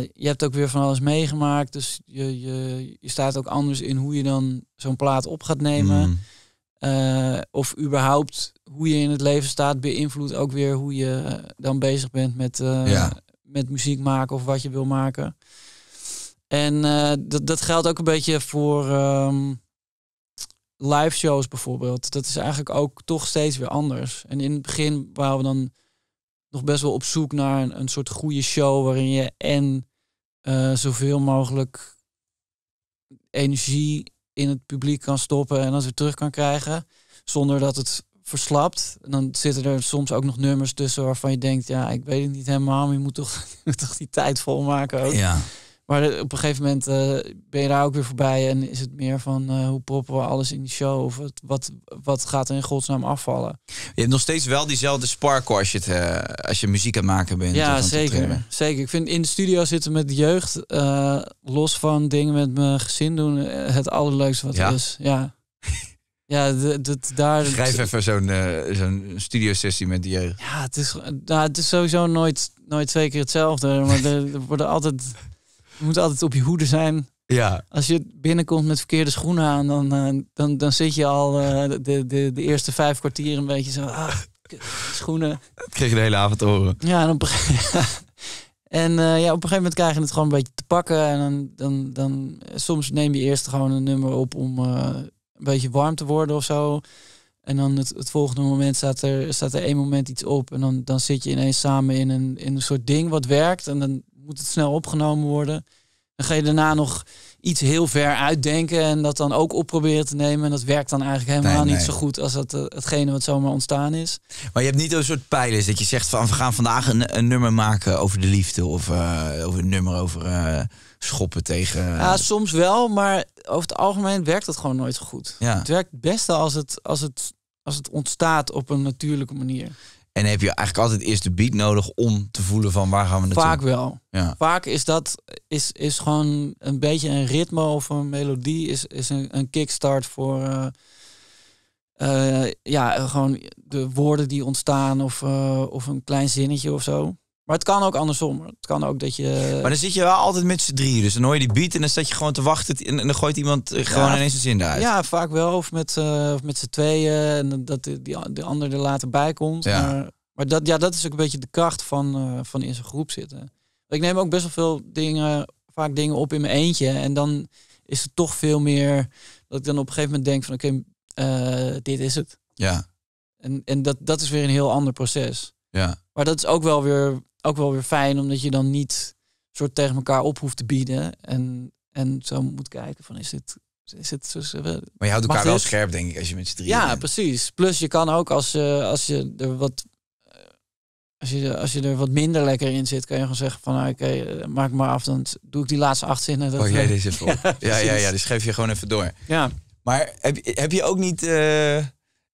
je hebt ook weer van alles meegemaakt. Dus je staat ook anders in hoe je dan zo'n plaat op gaat nemen. Of überhaupt hoe je in het leven staat... beïnvloedt ook weer hoe je dan bezig bent met... met muziek maken of wat je wil maken. En dat geldt ook een beetje voor... live shows bijvoorbeeld, dat is eigenlijk ook toch steeds weer anders. En in het begin waren we dan nog best wel op zoek naar een soort goede show waarin je en zoveel mogelijk energie in het publiek kan stoppen en dat weer terug kan krijgen, zonder dat het verslapt. En dan zitten er soms ook nog nummers tussen waarvan je denkt, ja, ik weet het niet helemaal, maar je moet toch die tijd volmaken ook. Ja. Maar op een gegeven moment ben je daar ook weer voorbij en is het meer van hoe proppen we alles in die show? Of wat gaat er in godsnaam afvallen? Je hebt nog steeds wel diezelfde sparkle als je muziek aan het maken bent. Ja, zeker. Ik vind in de studio zitten met de jeugd, los van dingen met mijn gezin doen, het allerleukste wat er is. Ja. Ja, daar... Schrijf even zo'n studiosessie met die jeugd. Ja, het is sowieso nooit twee keer hetzelfde. Maar er worden altijd... Je moet altijd op je hoede zijn. Ja. Als je binnenkomt met verkeerde schoenen aan, dan zit je al de eerste 5 kwartier een beetje zo... Ah, schoenen. Dat kreeg je de hele avond te horen. Ja, en op een gegeven moment krijg je het gewoon een beetje te pakken. En dan soms neem je eerst gewoon een nummer op om een beetje warm te worden of zo. En dan het volgende moment staat er 1 moment iets op. En dan zit je ineens samen in een soort ding wat werkt. En dan moet het snel opgenomen worden. Dan ga je daarna nog iets heel ver uitdenken en dat dan ook op proberen te nemen. En dat werkt dan eigenlijk helemaal niet zo goed als hetgene wat zomaar ontstaan is. Maar je hebt niet een soort pijlers dat je zegt van we gaan vandaag een nummer maken over de liefde of een nummer over schoppen tegen... Ja, soms wel, maar over het algemeen werkt dat gewoon nooit zo goed. Ja. Het werkt het beste als het ontstaat op een natuurlijke manier. En heb je eigenlijk altijd eerst de beat nodig om te voelen van waar gaan we naartoe? Vaak wel. Ja. Vaak is dat gewoon een beetje een ritme of een melodie is een kickstart voor gewoon de woorden die ontstaan of een klein zinnetje of zo. Maar het kan ook andersom. Het kan ook dat je... Maar dan zit je wel altijd met z'n drieën. Dus dan hoor je die beat en dan staat je gewoon te wachten. En dan gooit iemand gewoon ineens een zin eruit. Ja, vaak wel. Of met z'n tweeën. En dat de ander er later bij komt. Ja. Maar dat is ook een beetje de kracht van in zo'n groep zitten. Ik neem ook best wel veel dingen op in mijn eentje. En dan is het toch veel meer... Dat ik dan op een gegeven moment denk van... Oké, dit is het. Ja. En dat is weer een heel ander proces. Ja. Maar dat is ook wel weer fijn, omdat je dan niet soort tegen elkaar op hoeft te bieden en zo moet kijken van is dit zo. Maar je houdt elkaar wel scherp, denk ik, als je met z'n drieën bent. Precies. Plus je kan ook als je er wat minder lekker in zit, kan je gewoon zeggen van oké, maak maar af, dan doe ik die laatste 8 zinnen. Dat jij deze vol. Ja, die schreef je gewoon even door. Ja. Maar heb je ook niet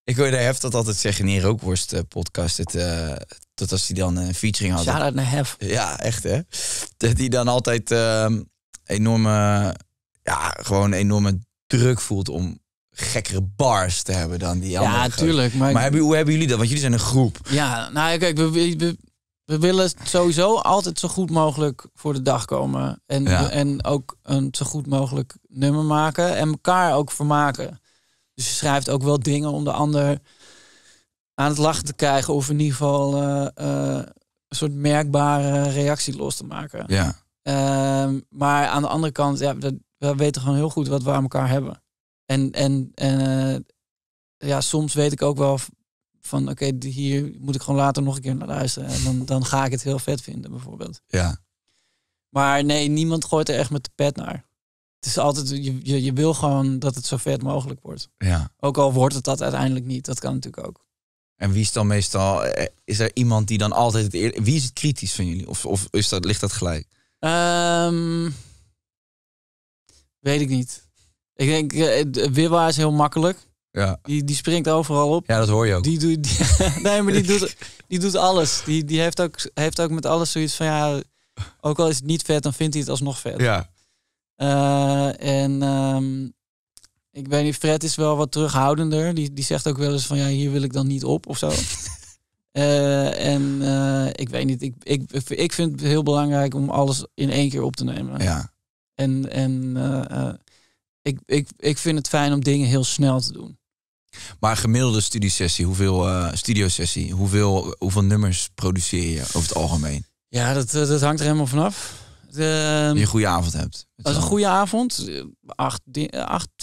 ik hoor de Hef dat altijd zeggen in die Rookworst podcast, dat als hij dan een featuring had... Shout-out naar Hef. Ja, echt hè. Dat hij dan altijd enorme druk voelt om gekkere bars te hebben dan die andere. Ja, tuurlijk. Hoe hebben jullie dat? Want jullie zijn een groep. Ja, nou kijk, we willen sowieso altijd zo goed mogelijk voor de dag komen. En ook een zo goed mogelijk nummer maken. En elkaar ook vermaken. Dus je schrijft ook wel dingen om de ander aan het lachen te krijgen, of in ieder geval een soort merkbare reactie los te maken. Ja. Maar aan de andere kant, ja, we weten gewoon heel goed wat we aan elkaar hebben. En soms weet ik ook wel van oké, hier moet ik gewoon later nog een keer naar luisteren. En dan ga ik het heel vet vinden, bijvoorbeeld. Ja. Maar nee, niemand gooit er echt met de pet naar. Het is altijd, je wil gewoon dat het zo vet mogelijk wordt. Ja. Ook al wordt het dat uiteindelijk niet, dat kan natuurlijk ook. En wie is dan meestal... Is er iemand die dan altijd... Wie is het kritisch van jullie? Of ligt dat gelijk? Weet ik niet. Ik denk, Wibba is heel makkelijk. Ja. Die springt overal op. Ja, dat hoor je ook. Die doet alles. Die heeft ook met alles zoiets van... ja, ook al is het niet vet, dan vindt hij het alsnog vet. Ja. Ik weet niet, Fred is wel wat terughoudender. Die zegt ook wel eens van ja, hier wil ik dan niet op of zo. Ik weet niet. Ik vind het heel belangrijk om alles in 1 keer op te nemen. Ja. Ik vind het fijn om dingen heel snel te doen. Maar gemiddelde studiosessie, hoeveel nummers produceer je over het algemeen? Ja, dat hangt er helemaal vanaf. Die een goede avond hebt. Als een goede avond, 8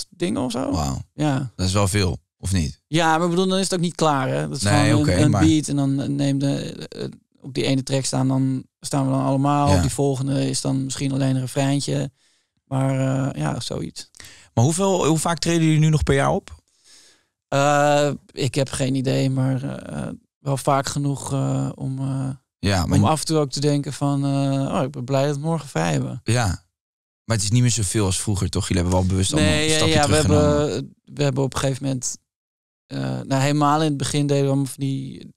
dingen of zo. Wauw. Ja. Dat is wel veel, of niet? Ja, maar ik bedoel, dan is het ook niet klaar, hè? Dat is gewoon een beat en dan neem op die ene track staan we dan allemaal. Ja. Op die volgende is dan misschien alleen een refreintje. Maar ja, zoiets. Maar hoe vaak treden jullie nu nog per jaar op? Ik heb geen idee, maar wel vaak genoeg om af en toe ook te denken van... ik ben blij dat we morgen vrij hebben. Ja, maar het is niet meer zoveel als vroeger, toch? Jullie hebben wel bewust allemaal een stapje teruggenomen. We hebben op een gegeven moment... helemaal in het begin deden we allemaal van die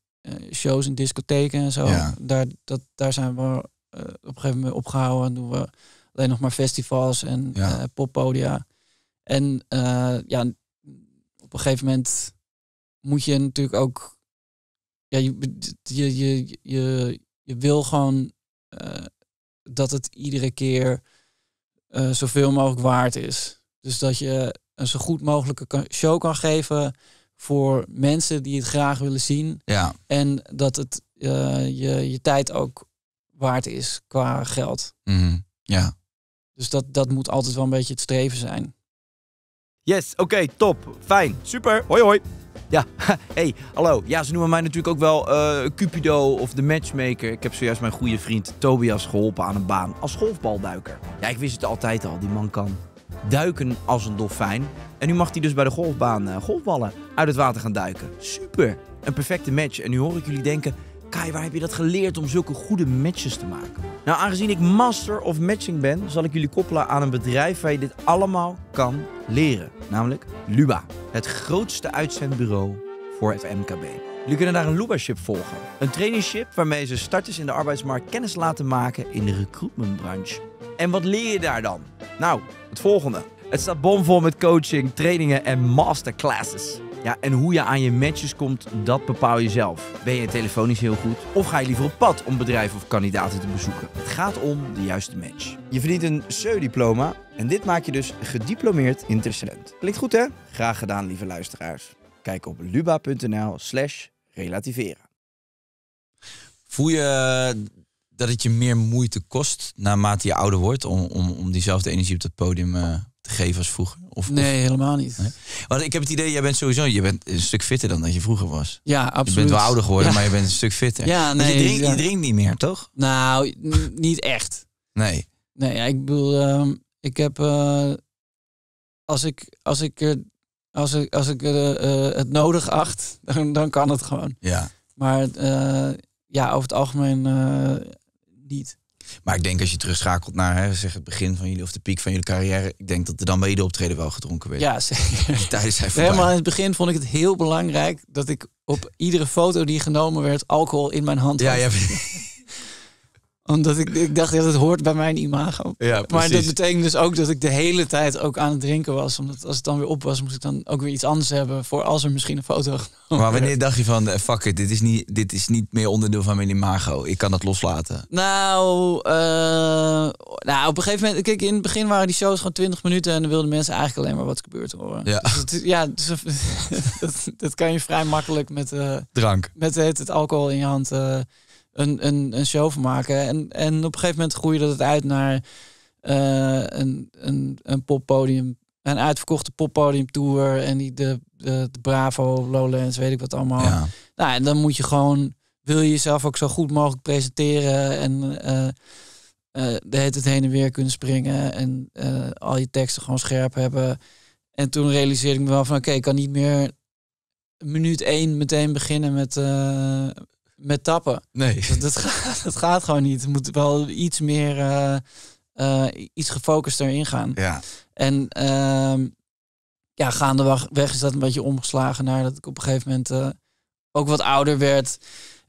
shows in discotheken en zo. Ja. Daar zijn we op een gegeven moment opgehouden. En doen we alleen nog maar festivals en poppodia. En op een gegeven moment moet je natuurlijk ook... Ja, je wil gewoon dat het iedere keer zoveel mogelijk waard is. Dus dat je een zo goed mogelijke show kan geven voor mensen die het graag willen zien. Ja. En dat het je tijd ook waard is qua geld. Mm-hmm. Ja. Dus dat moet altijd wel een beetje het streven zijn. Yes, oké, top, fijn, super, hoi hoi. Ja, hey, hallo. Ja, ze noemen mij natuurlijk ook wel Cupido of de matchmaker. Ik heb zojuist mijn goede vriend Tobias geholpen aan een baan als golfbalduiker. Ja, ik wist het altijd al. Die man kan duiken als een dolfijn. En nu mag hij dus bij de golfbaan golfballen uit het water gaan duiken. Super, een perfecte match. En nu hoor ik jullie denken... Kai, waar heb je dat geleerd om zulke goede matches te maken? Nou, aangezien ik master of matching ben... zal ik jullie koppelen aan een bedrijf waar je dit allemaal kan leren. Namelijk Luba. Het grootste uitzendbureau voor het MKB. Jullie kunnen daar een Luba-ship volgen. Een traineeship waarmee ze starters in de arbeidsmarkt kennis laten maken in de recruitmentbranche. En wat leer je daar dan? Nou, het volgende. Het staat bomvol met coaching, trainingen en masterclasses. Ja, en hoe je aan je matches komt, dat bepaal je zelf. Ben je telefonisch heel goed? Of ga je liever op pad om bedrijven of kandidaten te bezoeken? Het gaat om de juiste match. Je verdient een CEU-diploma en dit maak je dus gediplomeerd intercedent. Klinkt goed, hè? Graag gedaan, lieve luisteraars. Kijk op luba.nl/relativeren. Voel je dat het je meer moeite kost naarmate je ouder wordt... om diezelfde energie op dat podium... te geven als vroeger? Nee, helemaal niet. Nee? Want ik heb het idee, je bent een stuk fitter dan dat je vroeger was. Ja, absoluut. Je bent wel ouder geworden, maar je bent een stuk fitter. Ja, nee. Want je drinkt niet meer, toch? Nou, niet echt. Nee. Nee, ja, ik bedoel, ik heb... Als ik het nodig acht, dan kan het gewoon. Ja. Maar over het algemeen niet. Maar ik denk als je terugschakelt naar het begin van jullie of de piek van jullie carrière... ik denk dat er dan bij ieder optreden wel gedronken werd. Ja, zeker. Helemaal in het begin vond ik het heel belangrijk... dat ik op iedere foto die genomen werd alcohol in mijn hand had. Ja, omdat ik dacht, dat het hoort bij mijn imago. Ja, maar dat betekent dus ook dat ik de hele tijd ook aan het drinken was. Omdat als het dan weer op was, moest ik dan ook weer iets anders hebben... voor als er misschien een foto genomen werd. Maar wanneer dacht je van, fuck it, dit is niet meer onderdeel van mijn imago. Ik kan het loslaten. Nou, op een gegeven moment... Kijk, in het begin waren die shows gewoon 20 minuten... en dan wilden mensen eigenlijk alleen maar wat gebeurt horen. Ja, dus dat kan je vrij makkelijk met... drank. Met het alcohol in je hand... Een show van maken. En op een gegeven moment groeide het uit naar een poppodium. Een uitverkochte poppodiumtour. En de Bravo, Lowlands, weet ik wat allemaal. Ja. Nou, en dan moet je gewoon... Wil je jezelf ook zo goed mogelijk presenteren. En de hele tijd heen en weer kunnen springen. En al je teksten gewoon scherp hebben. En toen realiseerde ik me wel van... Oké, ik kan niet meer minuut 1 meteen beginnen met tappen. Nee. Dat gaat gewoon niet. Het moet wel iets meer... iets gefocuster ingaan. Ja. En gaandeweg is dat een beetje omgeslagen... naar dat ik op een gegeven moment ook wat ouder werd...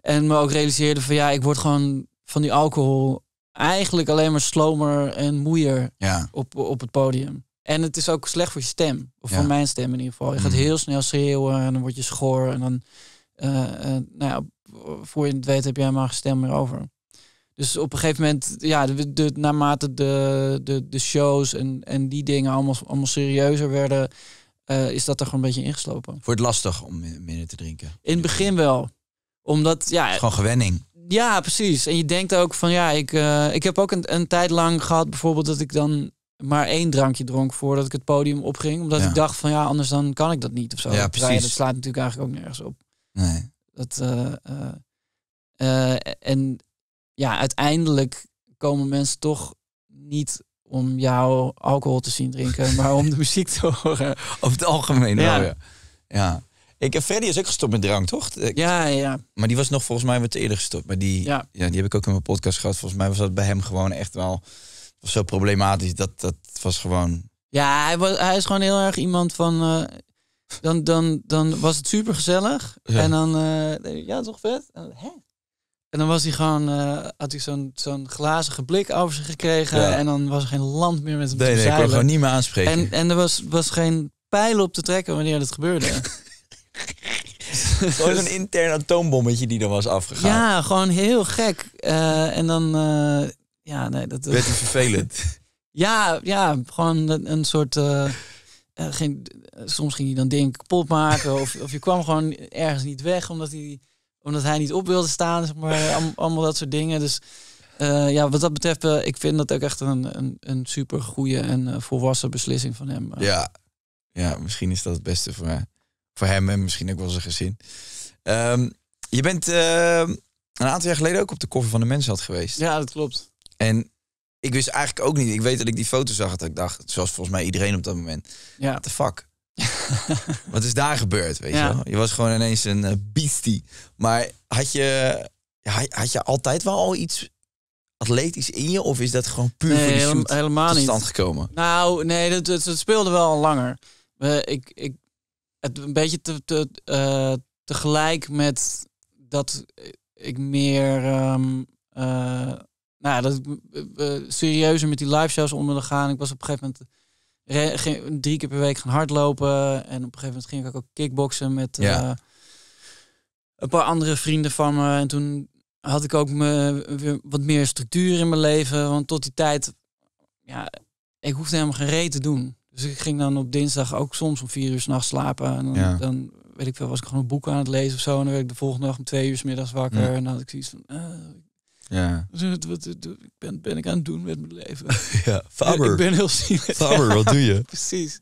en me ook realiseerde van... ja, ik word gewoon van die alcohol... eigenlijk alleen maar slomer en moeier... Ja. op het podium. En het is ook slecht voor je stem. Of voor mijn stem in ieder geval. Je gaat heel snel schreeuwen... en dan word je schor en dan... voor je het weet heb jij maar geen stem meer over. Dus op een gegeven moment, naarmate de shows en die dingen allemaal serieuzer werden, is dat er gewoon een beetje ingeslopen. Wordt het lastig om minder te drinken? In het begin wel. Omdat, het is gewoon gewenning. Ja, precies. En je denkt ook van ja, ik heb ook een tijd lang gehad bijvoorbeeld dat ik dan maar 1 drankje dronk voordat ik het podium opging. Omdat ik dacht van ja, anders dan kan ik dat niet of zo. Ja, precies. Dat slaat natuurlijk eigenlijk ook nergens op. Nee. En ja, uiteindelijk komen mensen toch niet om jou alcohol te zien drinken, maar om de muziek te horen. Over het algemeen. Ja. Ja. Freddy is ook gestopt met drank, toch? Ja. Maar die was nog volgens mij wat eerder gestopt. Maar die heb ik ook in mijn podcast gehad. Volgens mij was dat bij hem gewoon echt wel zo problematisch. Dat was gewoon... Ja, hij is gewoon heel erg iemand van... Dan was het super gezellig. Ja. En dan... ja, toch vet? Hè? En dan was hij gewoon, had hij zo'n glazige blik over zich gekregen. Ja. En dan was er geen land meer met hem te zeilen. Nee, ik kon gewoon niet meer aanspreken. En er was geen pijl op te trekken wanneer dat gebeurde. Gewoon zo'n intern atoombommetje die er was afgegaan. Ja, gewoon heel gek. En dan... ja, nee, dat werd hij vervelend. ja, gewoon een soort... soms ging hij dan dingen kapot maken. Of je kwam gewoon ergens niet weg omdat hij niet op wilde staan. Zeg maar, allemaal dat soort dingen. Dus ja, wat dat betreft, ik vind dat ook echt een super goede en volwassen beslissing van hem. Ja, misschien is dat het beste voor hem en misschien ook wel zijn gezin. Je bent een aantal jaar geleden ook op de cover van de Menshad geweest. Ja, dat klopt. En ik wist eigenlijk ook niet. Ik weet dat ik die foto zag dat ik dacht, zoals volgens mij iedereen op dat moment. Ja. What the fuck? Wat is daar gebeurd, weet je wel? Je was gewoon ineens een beastie. Maar had je altijd wel al iets atletisch in je? Of is dat gewoon puur voor die shoot helemaal tot stand gekomen? Nou, nee, dat speelde wel al langer. Het een beetje tegelijk met dat ik meer... dat ik serieuzer met die live shows om wilde gaan. Ik was op een gegeven moment... 3 keer per week gaan hardlopen. En op een gegeven moment ging ik ook kickboksen met een paar andere vrienden van me. En toen had ik ook weer wat meer structuur in mijn leven. Want tot die tijd, ja, ik hoefde helemaal geen reet te doen. Dus ik ging dan op dinsdag ook soms om 4 uur 's nachts slapen. En dan weet ik veel, was ik gewoon een boek aan het lezen of zo. En dan werd ik de volgende dag om 2 uur 's middags wakker. Ja. En dan had ik zoiets van... Wat ben ik aan het doen met mijn leven? Ja, Faber. Ik ben heel zielig. Faber, wat doe je? Precies.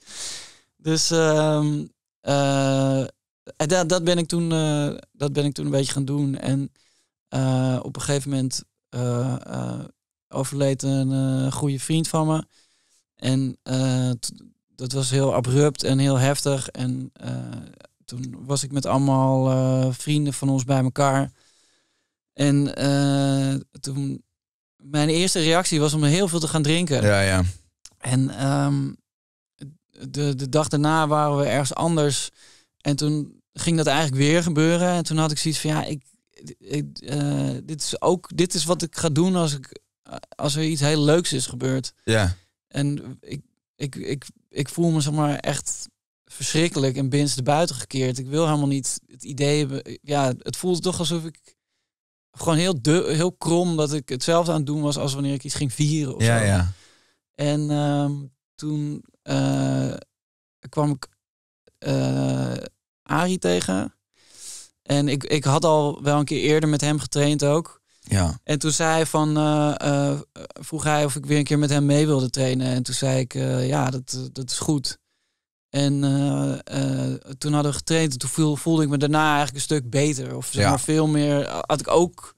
Dus dat ben ik toen een beetje gaan doen. En op een gegeven moment overleed een goede vriend van me. En dat was heel abrupt en heel heftig. En toen was ik met allemaal vrienden van ons bij elkaar... En toen... Mijn eerste reactie was om heel veel te gaan drinken. Ja. En de dag daarna waren we ergens anders. En toen ging dat eigenlijk weer gebeuren. En toen had ik zoiets van... Ja, dit is wat ik ga doen als er iets heel leuks is gebeurd. Ja. En ik voel me, zeg maar, echt... verschrikkelijk en binnenste buiten gekeerd. Ik wil helemaal niet het idee hebben... Ja, het voelt toch alsof ik... Gewoon heel krom dat ik hetzelfde aan het doen was als wanneer ik iets ging vieren. Of zo. Ja. En toen kwam ik Arie tegen. En ik had al wel een keer eerder met hem getraind ook. Ja. En toen zei hij van... vroeg hij of ik weer een keer met hem mee wilde trainen. En toen zei ik, ja, dat is goed. En toen hadden we getraind. En toen voelde ik me daarna eigenlijk een stuk beter. Of zeg maar veel meer... Had ik ook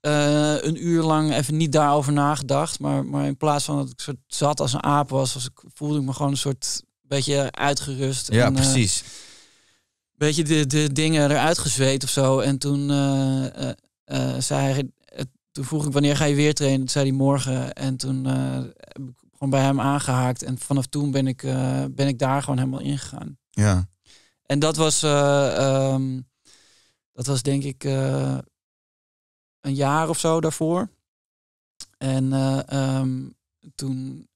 een uur lang even niet daarover nagedacht. Maar in plaats van dat ik soort zat als een aap was... voelde ik me gewoon een soort beetje uitgerust. Ja, en, precies. Een beetje de dingen eruit gezweet of zo. En toen zei hij... Toen vroeg ik, wanneer ga je weer trainen? Toen zei hij, morgen. En toen... bij hem aangehaakt en vanaf toen ben ik daar gewoon helemaal ingegaan. Ja. En dat was denk ik een jaar of zo daarvoor. En toen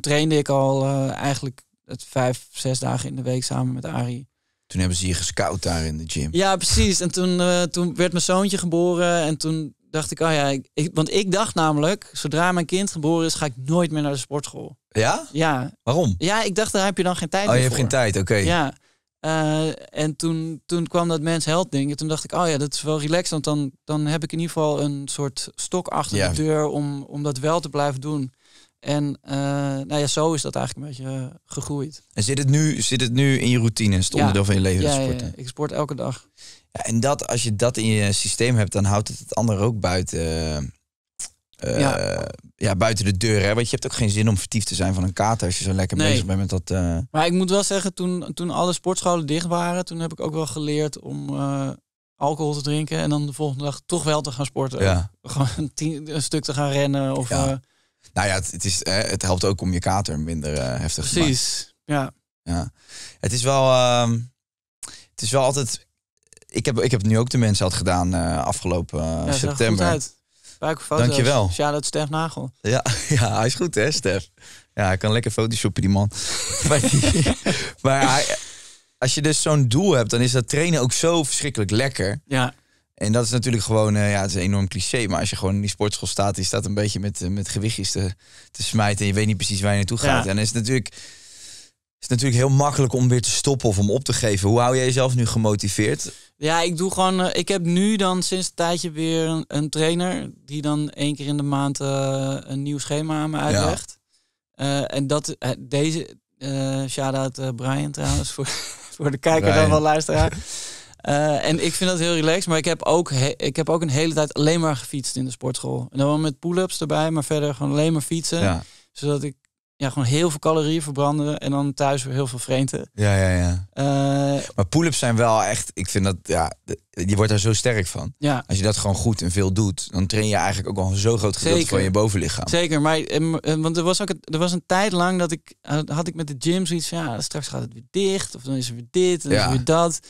trainde ik al eigenlijk het 5-6 dagen in de week samen met Arie. Toen hebben ze je gescout daar in de gym. Ja, precies. En toen werd mijn zoontje geboren en toen dacht ik, oh ja, want ik dacht namelijk... zodra mijn kind geboren is, ga ik nooit meer naar de sportschool. Ja? Ja. Waarom? Ja, ik dacht, daar heb je dan geen tijd meer voor. Oh, je hebt geen tijd, oké. Ja. En toen kwam dat Men's Health ding. En toen dacht ik, oh ja, dat is wel relaxed. Want dan heb ik in ieder geval een soort stok achter de deur om dat wel te blijven doen. En nou ja, zo is dat eigenlijk een beetje gegroeid. En zit het nu in je routine? Is het onderdeel van je leven te sporten? Ja, ik sport elke dag. Ja, en dat, als je dat in je systeem hebt, dan houdt het ander ook buiten... buiten de deur, hè? Want je hebt ook geen zin om vertiefd te zijn van een kater als je zo lekker bezig bent met dat... Maar ik moet wel zeggen, toen alle sportscholen dicht waren, toen heb ik ook wel geleerd om alcohol te drinken en dan de volgende dag toch wel te gaan sporten. Ja. Gewoon een stuk te gaan rennen. Of, ja. Nou ja, het helpt ook om je kater minder heftig te maken. Precies, ja. Het is wel altijd... Ik heb het nu ook de mensen had gedaan afgelopen september. Ja, dankjewel. Ja, dat is Stef Nagel. Ja, hij is goed, hè, Stef? Ja, hij kan lekker photoshoppen, die man. maar als je dus zo'n doel hebt, dan is dat trainen ook zo verschrikkelijk lekker. Ja. En dat is natuurlijk gewoon, het is een enorm cliché. Maar als je gewoon in die sportschool staat, die staat een beetje met gewichtjes te smijten. En je weet niet precies waar je naartoe gaat. Ja. En dan is het natuurlijk... Het is natuurlijk heel makkelijk om weer te stoppen of om op te geven. Hoe hou jij jezelf nu gemotiveerd? Ja, ik doe gewoon. Ik heb nu dan sinds een tijdje weer een trainer die dan 1 keer in de maand een nieuw schema aan me uitlegt. Ja. En dat deze shout-out Brian trouwens voor de kijker Brian. Dan wel luisteraar. En ik vind dat heel relaxed, maar ik heb ook een hele tijd alleen maar gefietst in de sportschool. En dan wel met pull-ups erbij, maar verder gewoon alleen maar fietsen, zodat ik gewoon heel veel calorieën verbranden en dan thuis weer heel veel vreten. Ja. Maar pull-ups zijn wel echt... Ik vind dat, je wordt daar zo sterk van. Ja. Als je dat gewoon goed en veel doet, dan train je eigenlijk ook al zo'n groot gedeelte van je bovenlichaam. Zeker, maar want er was een tijd lang dat had ik met de gym zoiets van, straks gaat het weer dicht, of dan is er weer dit, en dan is er weer dat.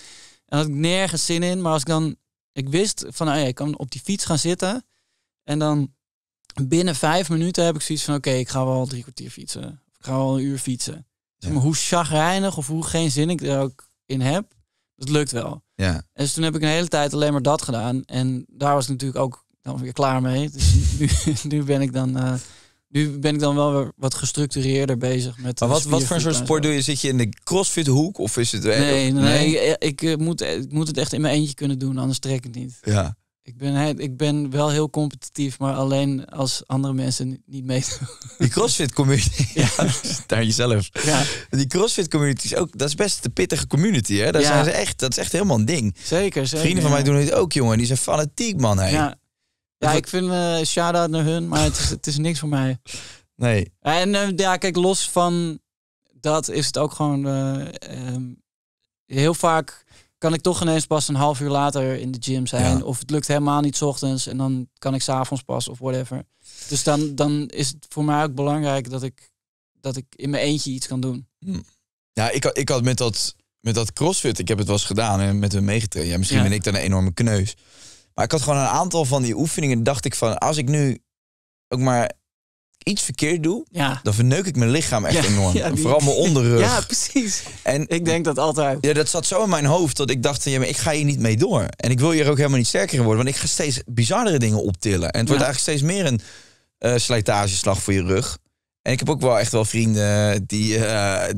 En had ik nergens zin in, maar als ik dan... Ik wist van, ik kan op die fiets gaan zitten en dan... Binnen 5 minuten heb ik zoiets van, oké, ik ga wel 3 kwartier fietsen. Of ik ga wel 1 uur fietsen. Dus maar hoe chagrijnig of hoe geen zin ik er ook in heb, dat lukt wel. Ja. En dus toen heb ik een hele tijd alleen maar dat gedaan. En daar was ik natuurlijk ook dan weer klaar mee. Dus nu ben ik dan wel weer wat gestructureerder bezig. Met wat voor soort sport doe je? Zit je in de crossfit hoek? Of is het... Nee, ik moet het echt in mijn eentje kunnen doen, anders trek ik het niet. Ja. Ik ben wel heel competitief, maar alleen als andere mensen niet meedoen. Die CrossFit community, daar jezelf. Ja. Die CrossFit community is ook, dat is best een pittige community, hè? Daar zijn ze echt, dat is echt helemaal een ding. Zeker. Vrienden van mij doen het ook, jongen. Die zijn fanatiek, man. Hey. Ja, ik vind shout-out naar hun, maar het is niks voor mij. Nee. En kijk, los van dat is het ook gewoon heel vaak. Kan ik toch ineens pas een half uur later in de gym zijn. Ja. Of het lukt helemaal niet 's ochtends. En dan kan ik 's avonds pas of whatever. Dus dan is het voor mij ook belangrijk dat ik in mijn eentje iets kan doen. Ja, ik had met dat CrossFit, ik heb het wel eens gedaan en met hun meegetraind. Ja, misschien ben ik dan een enorme kneus. Maar ik had gewoon een aantal van die oefeningen. Dacht ik van, als ik nu ook maar iets verkeerd doe, dan verneuk ik mijn lichaam echt enorm. Ja, vooral mijn onderrug. Ja, precies. En ik denk dat altijd. Ja, dat zat zo in mijn hoofd dat ik dacht, maar ik ga hier niet mee door. En ik wil hier ook helemaal niet sterker in worden, want ik ga steeds bizarre dingen optillen. En het wordt eigenlijk steeds meer een slijtageslag voor je rug. En ik heb ook wel echt wel vrienden die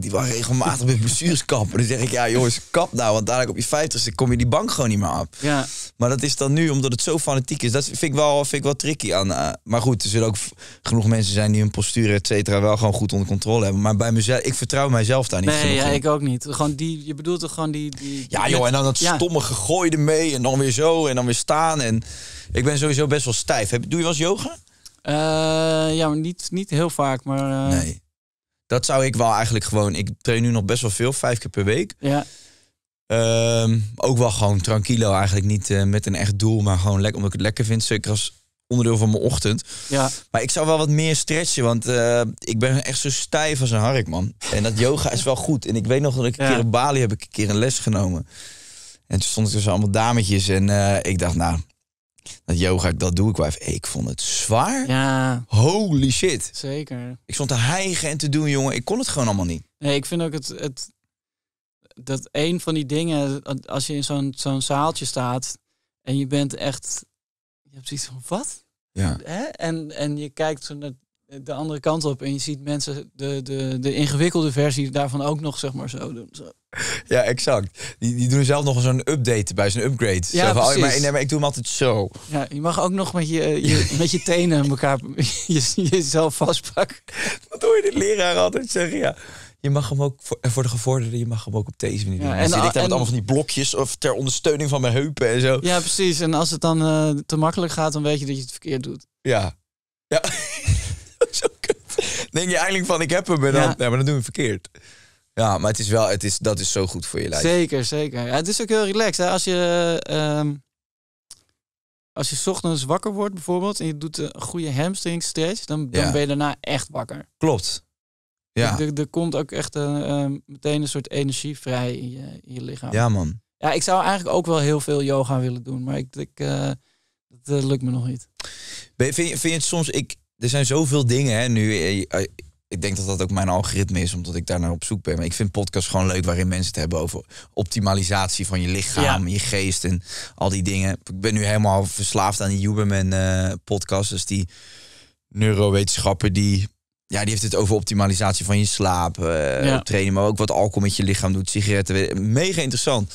wel regelmatig met blessures kappen. Dan zeg ik, jongens, kap nou, want dadelijk op je 50ste kom je die bank gewoon niet meer op. Ja. Maar dat is dan nu, omdat het zo fanatiek is, dat vind ik wel tricky aan. Maar goed, er zullen ook genoeg mensen zijn die hun postuur, et cetera, wel gewoon goed onder controle hebben. Maar bij mezelf, ik vertrouw mijzelf daar niet. Nee, ik ook niet. Gewoon je bedoelt toch gewoon die... Ja joh, en dan dat stomme gegooi ermee en dan weer zo en dan weer staan. En ik ben sowieso best wel stijf. Doe je wel eens yoga? Maar niet heel vaak, maar... Nee, dat zou ik wel eigenlijk gewoon... Ik train nu nog best wel veel, 5 keer per week. Ja. Ook wel gewoon tranquilo eigenlijk, niet met een echt doel, maar gewoon lekker, omdat ik het lekker vind. Zeker als onderdeel van mijn ochtend. Ja. Maar ik zou wel wat meer stretchen, want ik ben echt zo stijf als een hark, man. En dat yoga is wel goed. En ik weet nog dat ik een keer in Bali heb ik een keer een les genomen. En toen stond ik tussen allemaal dametjes en ik dacht, nou... Dat yoga, dat doe ik wel even. Ik vond het zwaar. Ja. Holy shit. Zeker. Ik stond te hijgen en te doen, jongen. Ik kon het gewoon allemaal niet. Nee, ik vind ook dat een van die dingen, als je in zo'n zaaltje staat en je bent echt, je hebt zoiets van, wat? Ja. Hè? En je kijkt zo naar de andere kant op en je ziet mensen de ingewikkelde versie daarvan ook nog zeg maar zo doen. Zo. Ja, exact. Die doen zelf nog zo'n update bij zijn upgrade. Ja, zo van, maar ik doe hem altijd zo. Ja, je mag ook nog met je tenen elkaar jezelf vastpakken. Wat hoor je de leraar altijd zeggen? Ja. Je mag hem ook voor de gevorderden, je mag hem ook op deze manier doen. Ja, en zit ik daar met allemaal van die blokjes of ter ondersteuning van mijn heupen en zo. Ja, precies. En als het dan te makkelijk gaat, dan weet je dat je het verkeerd doet. Ja. Ja. Zo kut. Denk je eigenlijk van ik heb hem en dan, ja. Nee, maar dan doen we het verkeerd. Ja, maar dat is zo goed voor je lijf. Zeker, zeker. Ja, het is ook heel relaxed. Hè? Als je 's ochtends wakker wordt bijvoorbeeld en je doet een goede hamstring stretch, dan ben je daarna echt wakker. Klopt. Ja. Er komt ook echt meteen een soort energie vrij in je lichaam. Ja, man. Ja, ik zou eigenlijk ook wel heel veel yoga willen doen, maar dat lukt me nog niet. Vind je het soms... Er zijn zoveel dingen hè, nu. Ik denk dat dat ook mijn algoritme is, omdat ik daar naar op zoek ben. Maar ik vind podcasts gewoon leuk waarin mensen het hebben over optimalisatie van je lichaam, je geest en al die dingen. Ik ben nu helemaal verslaafd aan die Huberman podcast. Dus die neurowetenschapper die heeft het over optimalisatie van je slaap, trainen, maar ook wat alcohol met je lichaam doet, sigaretten. Mega interessant.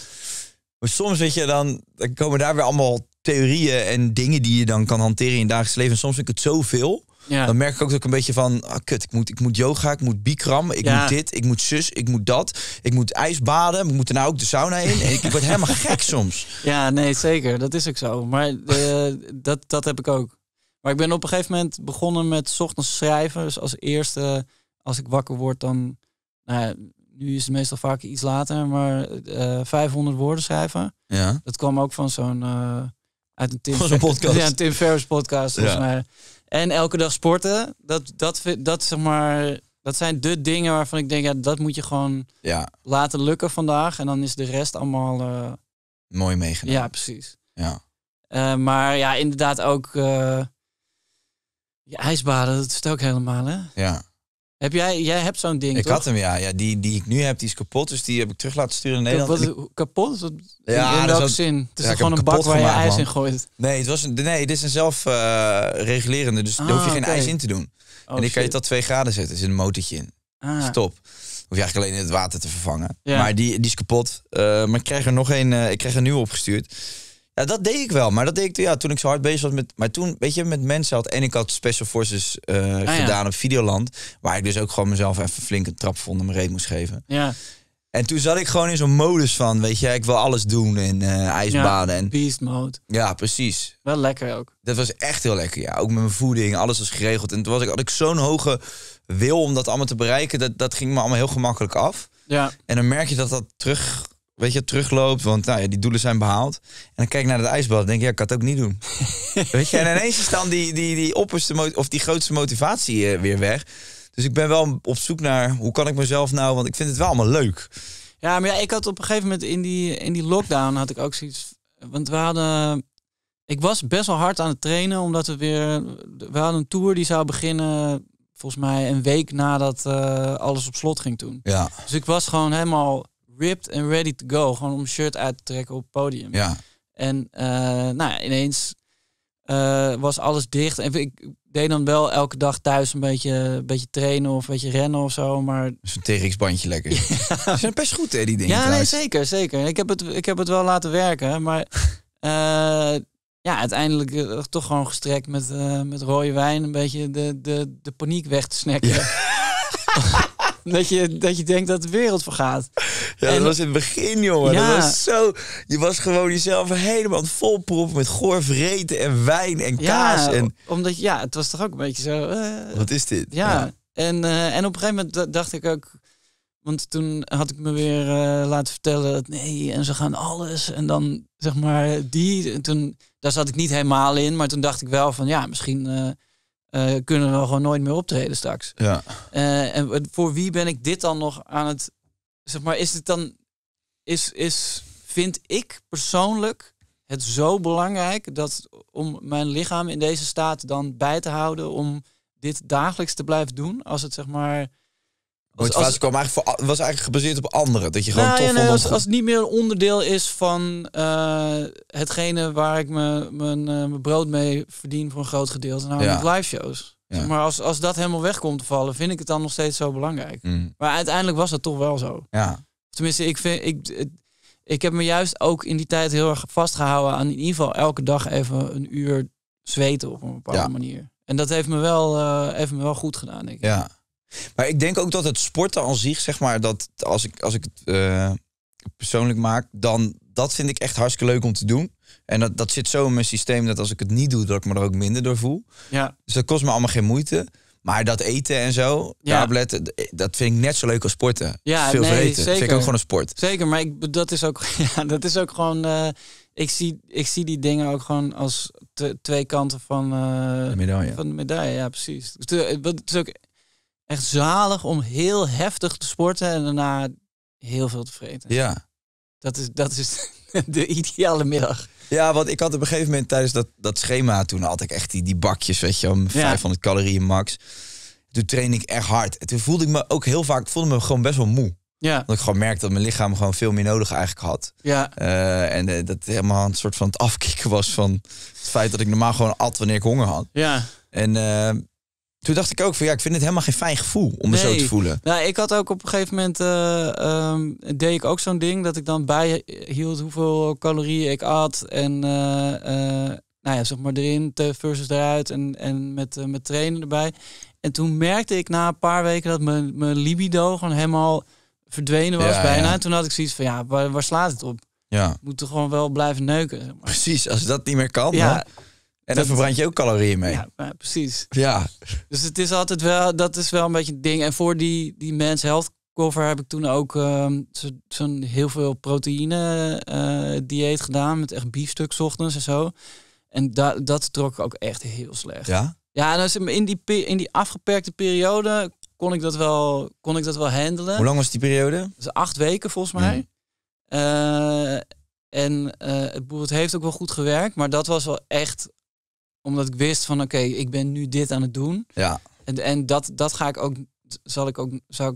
Maar soms weet je dan komen daar weer allemaal theorieën en dingen die je dan kan hanteren in je dagelijks leven. En soms vind ik het zoveel. Ja. Dan merk ik ook dat ik een beetje van... Ah, kut, ik moet yoga, ik moet bikram, ik moet dit, ik moet zus, ik moet dat. Ik moet ijsbaden, ik moet daarna ook de sauna in. En ik word helemaal gek soms. Ja, nee, zeker. Dat is ook zo. Maar dat heb ik ook. Maar ik ben op een gegeven moment begonnen met 's ochtends schrijven. Dus als eerste, als ik wakker word, dan... Nou ja, nu is het meestal vaak iets later, maar 500 woorden schrijven. Ja. Dat kwam ook van zo'n... uit een Tim Ferriss podcast. Ja. Maar. En elke dag sporten. Dat zeg maar... Dat zijn de dingen waarvan ik denk... Ja, dat moet je gewoon laten lukken vandaag. En dan is de rest allemaal... mooi meegenomen. Ja, precies. Ja. Maar ja, inderdaad ook... je ijsbaden, dat is het ook helemaal, hè? Ja. Jij hebt zo'n ding, Ik had hem, ja. Die ik nu heb, die is kapot. Dus die heb ik terug laten sturen naar Nederland. Kapot? Ja, in welke zin? Het is gewoon een bak waar je ijs in gooit. Nee, dit is een zelfregulerende. Dus daar hoef je geen ijs in te doen. Oh, en kan je tot 2 graden zetten. Er zit een motortje in. Stop. Hoef je eigenlijk alleen in het water te vervangen. Ja. Maar die is kapot. Maar ik krijg er nog één. Ik krijg er een nieuwe opgestuurd. Ja, dat deed ik wel, maar dat deed ik toen ik zo hard bezig was met... Maar toen, weet je, met mensen had... En ik had Special Forces gedaan op Videoland. Waar ik dus ook gewoon mezelf even flink een trap vond en mijn reet moest geven. Ja. En toen zat ik gewoon in zo'n modus van, weet je, ik wil alles doen en ijsbaden. Ja, en beast mode. Ja, precies. Wel lekker ook. Dat was echt heel lekker, ja. Ook met mijn voeding, alles was geregeld. En toen had ik zo'n hoge wil om dat allemaal te bereiken. Dat ging me allemaal heel gemakkelijk af. Ja. En dan merk je dat terug... Weet je, terugloopt, want nou ja, die doelen zijn behaald. En dan kijk ik naar het ijsbad en denk ik, ik kan het ook niet doen. Weet je, en ineens is dan die opperste of die grootste motivatie weer weg. Dus ik ben wel op zoek naar, hoe kan ik mezelf nou... Want ik vind het wel allemaal leuk. Ja, maar ja, ik had op een gegeven moment in die lockdown had ik ook zoiets... Want ik was best wel hard aan het trainen, omdat we hadden een tour die zou beginnen... Volgens mij een week nadat alles op slot ging toen. Ja. Dus ik was gewoon helemaal... ripped en ready to go. Gewoon om shirt uit te trekken op het podium. Ja. En ineens was alles dicht. En ik deed dan wel elke dag thuis een beetje trainen of een beetje rennen of zo. Maar... Zo'n TRX-bandje lekker. Ja. Ze zijn best goed, hè, die dingen. Ja, nee, zeker, zeker. Ik heb het wel laten werken. Maar uiteindelijk toch gewoon gestrekt met rode wijn. Een beetje de paniek weg te snacken. Ja. Dat je denkt dat de wereld vergaat. Ja, dat was in het begin, jongen. Ja. Dat was zo... Je was gewoon jezelf helemaal volproppen met goor vreten en wijn en kaas. En... Omdat, het was toch ook een beetje zo... wat is dit? Ja, ja. En op een gegeven moment dacht ik ook... Want toen had ik me weer laten vertellen dat nee, en ze gaan alles. En dan, zeg maar, daar zat ik niet helemaal in. Maar toen dacht ik wel van, misschien... kunnen we gewoon nooit meer optreden straks. Ja. En voor wie ben ik dit dan nog aan het... Zeg maar, is het dan... Vind ik persoonlijk het zo belangrijk... om mijn lichaam in deze staat dan bij te houden... om dit dagelijks te blijven doen? Als het, zeg maar... was eigenlijk gebaseerd op anderen. Dat je gewoon als het niet meer een onderdeel is van hetgene waar ik mijn brood mee verdien voor een groot gedeelte. Namelijk live shows. Ja. Zeg maar als dat helemaal weg komt te vallen, vind ik het dan nog steeds zo belangrijk. Mm. Maar uiteindelijk was dat toch wel zo. Ja. Tenminste, ik heb me juist ook in die tijd heel erg vastgehouden aan in ieder geval elke dag even een uur zweten op een bepaalde manier. En dat heeft me wel goed gedaan, denk ik. Ja. Maar ik denk ook dat het sporten als zich, zeg maar, dat als ik het persoonlijk maak, dan dat vind ik echt hartstikke leuk om te doen. En dat zit zo in mijn systeem dat als ik het niet doe, dat ik me er ook minder door voel. Ja. Dus dat kost me allemaal geen moeite. Maar dat eten en zo, tabletten, dat vind ik net zo leuk als sporten. Ja, veel eten. Zeker. Dat vind ik ook gewoon een sport. Zeker, maar dat is ook gewoon... Ik zie die dingen ook gewoon als twee kanten van de medaille. Van de medaille, ja, precies. Het is ook echt zalig om heel heftig te sporten en daarna heel veel te vreten. Ja. Dat is de ideale middag. Ja, want ik had op een gegeven moment tijdens dat schema... toen had ik echt die bakjes, weet je, 500 calorieën max. Toen trainde ik echt hard. En toen voelde ik me ook heel vaak... voelde me gewoon best wel moe. Ja. Dat ik gewoon merkte dat mijn lichaam gewoon veel meer nodig eigenlijk had. Ja. En dat helemaal een soort van het afkicken was van... het feit dat ik normaal gewoon at wanneer ik honger had. Ja. En toen dacht ik ook van... ja, ik vind het helemaal geen fijn gevoel om me zo te voelen. Nou, ik had ook op een gegeven moment... deed ik ook zo'n ding dat ik dan bijhield hoeveel calorieën ik at. En nou ja, zeg maar erin versus eruit en met trainen erbij. En toen merkte ik na een paar weken dat mijn libido gewoon helemaal... verdwenen was bijna. En toen had ik zoiets van, ja, waar slaat het op? Ja. Moet er gewoon wel blijven neuken. Zeg maar. Precies, als dat niet meer kan. Ja, en dan verbrand je ook calorieën mee. Ja, precies. Ja. Dus het is altijd wel, dat is wel een beetje een ding. En voor die Men's Health Cover heb ik toen ook zo'n heel veel proteïne dieet gedaan. Met echt biefstuk ochtends en zo. En dat trok ook echt heel slecht. Ja? Ja, dus in die afgeperkte periode... kon ik dat wel handelen. Hoe lang was die periode? Dat is 8 weken volgens mij. Het heeft ook wel goed gewerkt, maar dat was wel echt omdat ik wist van oké, ik ben nu dit aan het doen. Ja. En dat ga ik ook, zou ik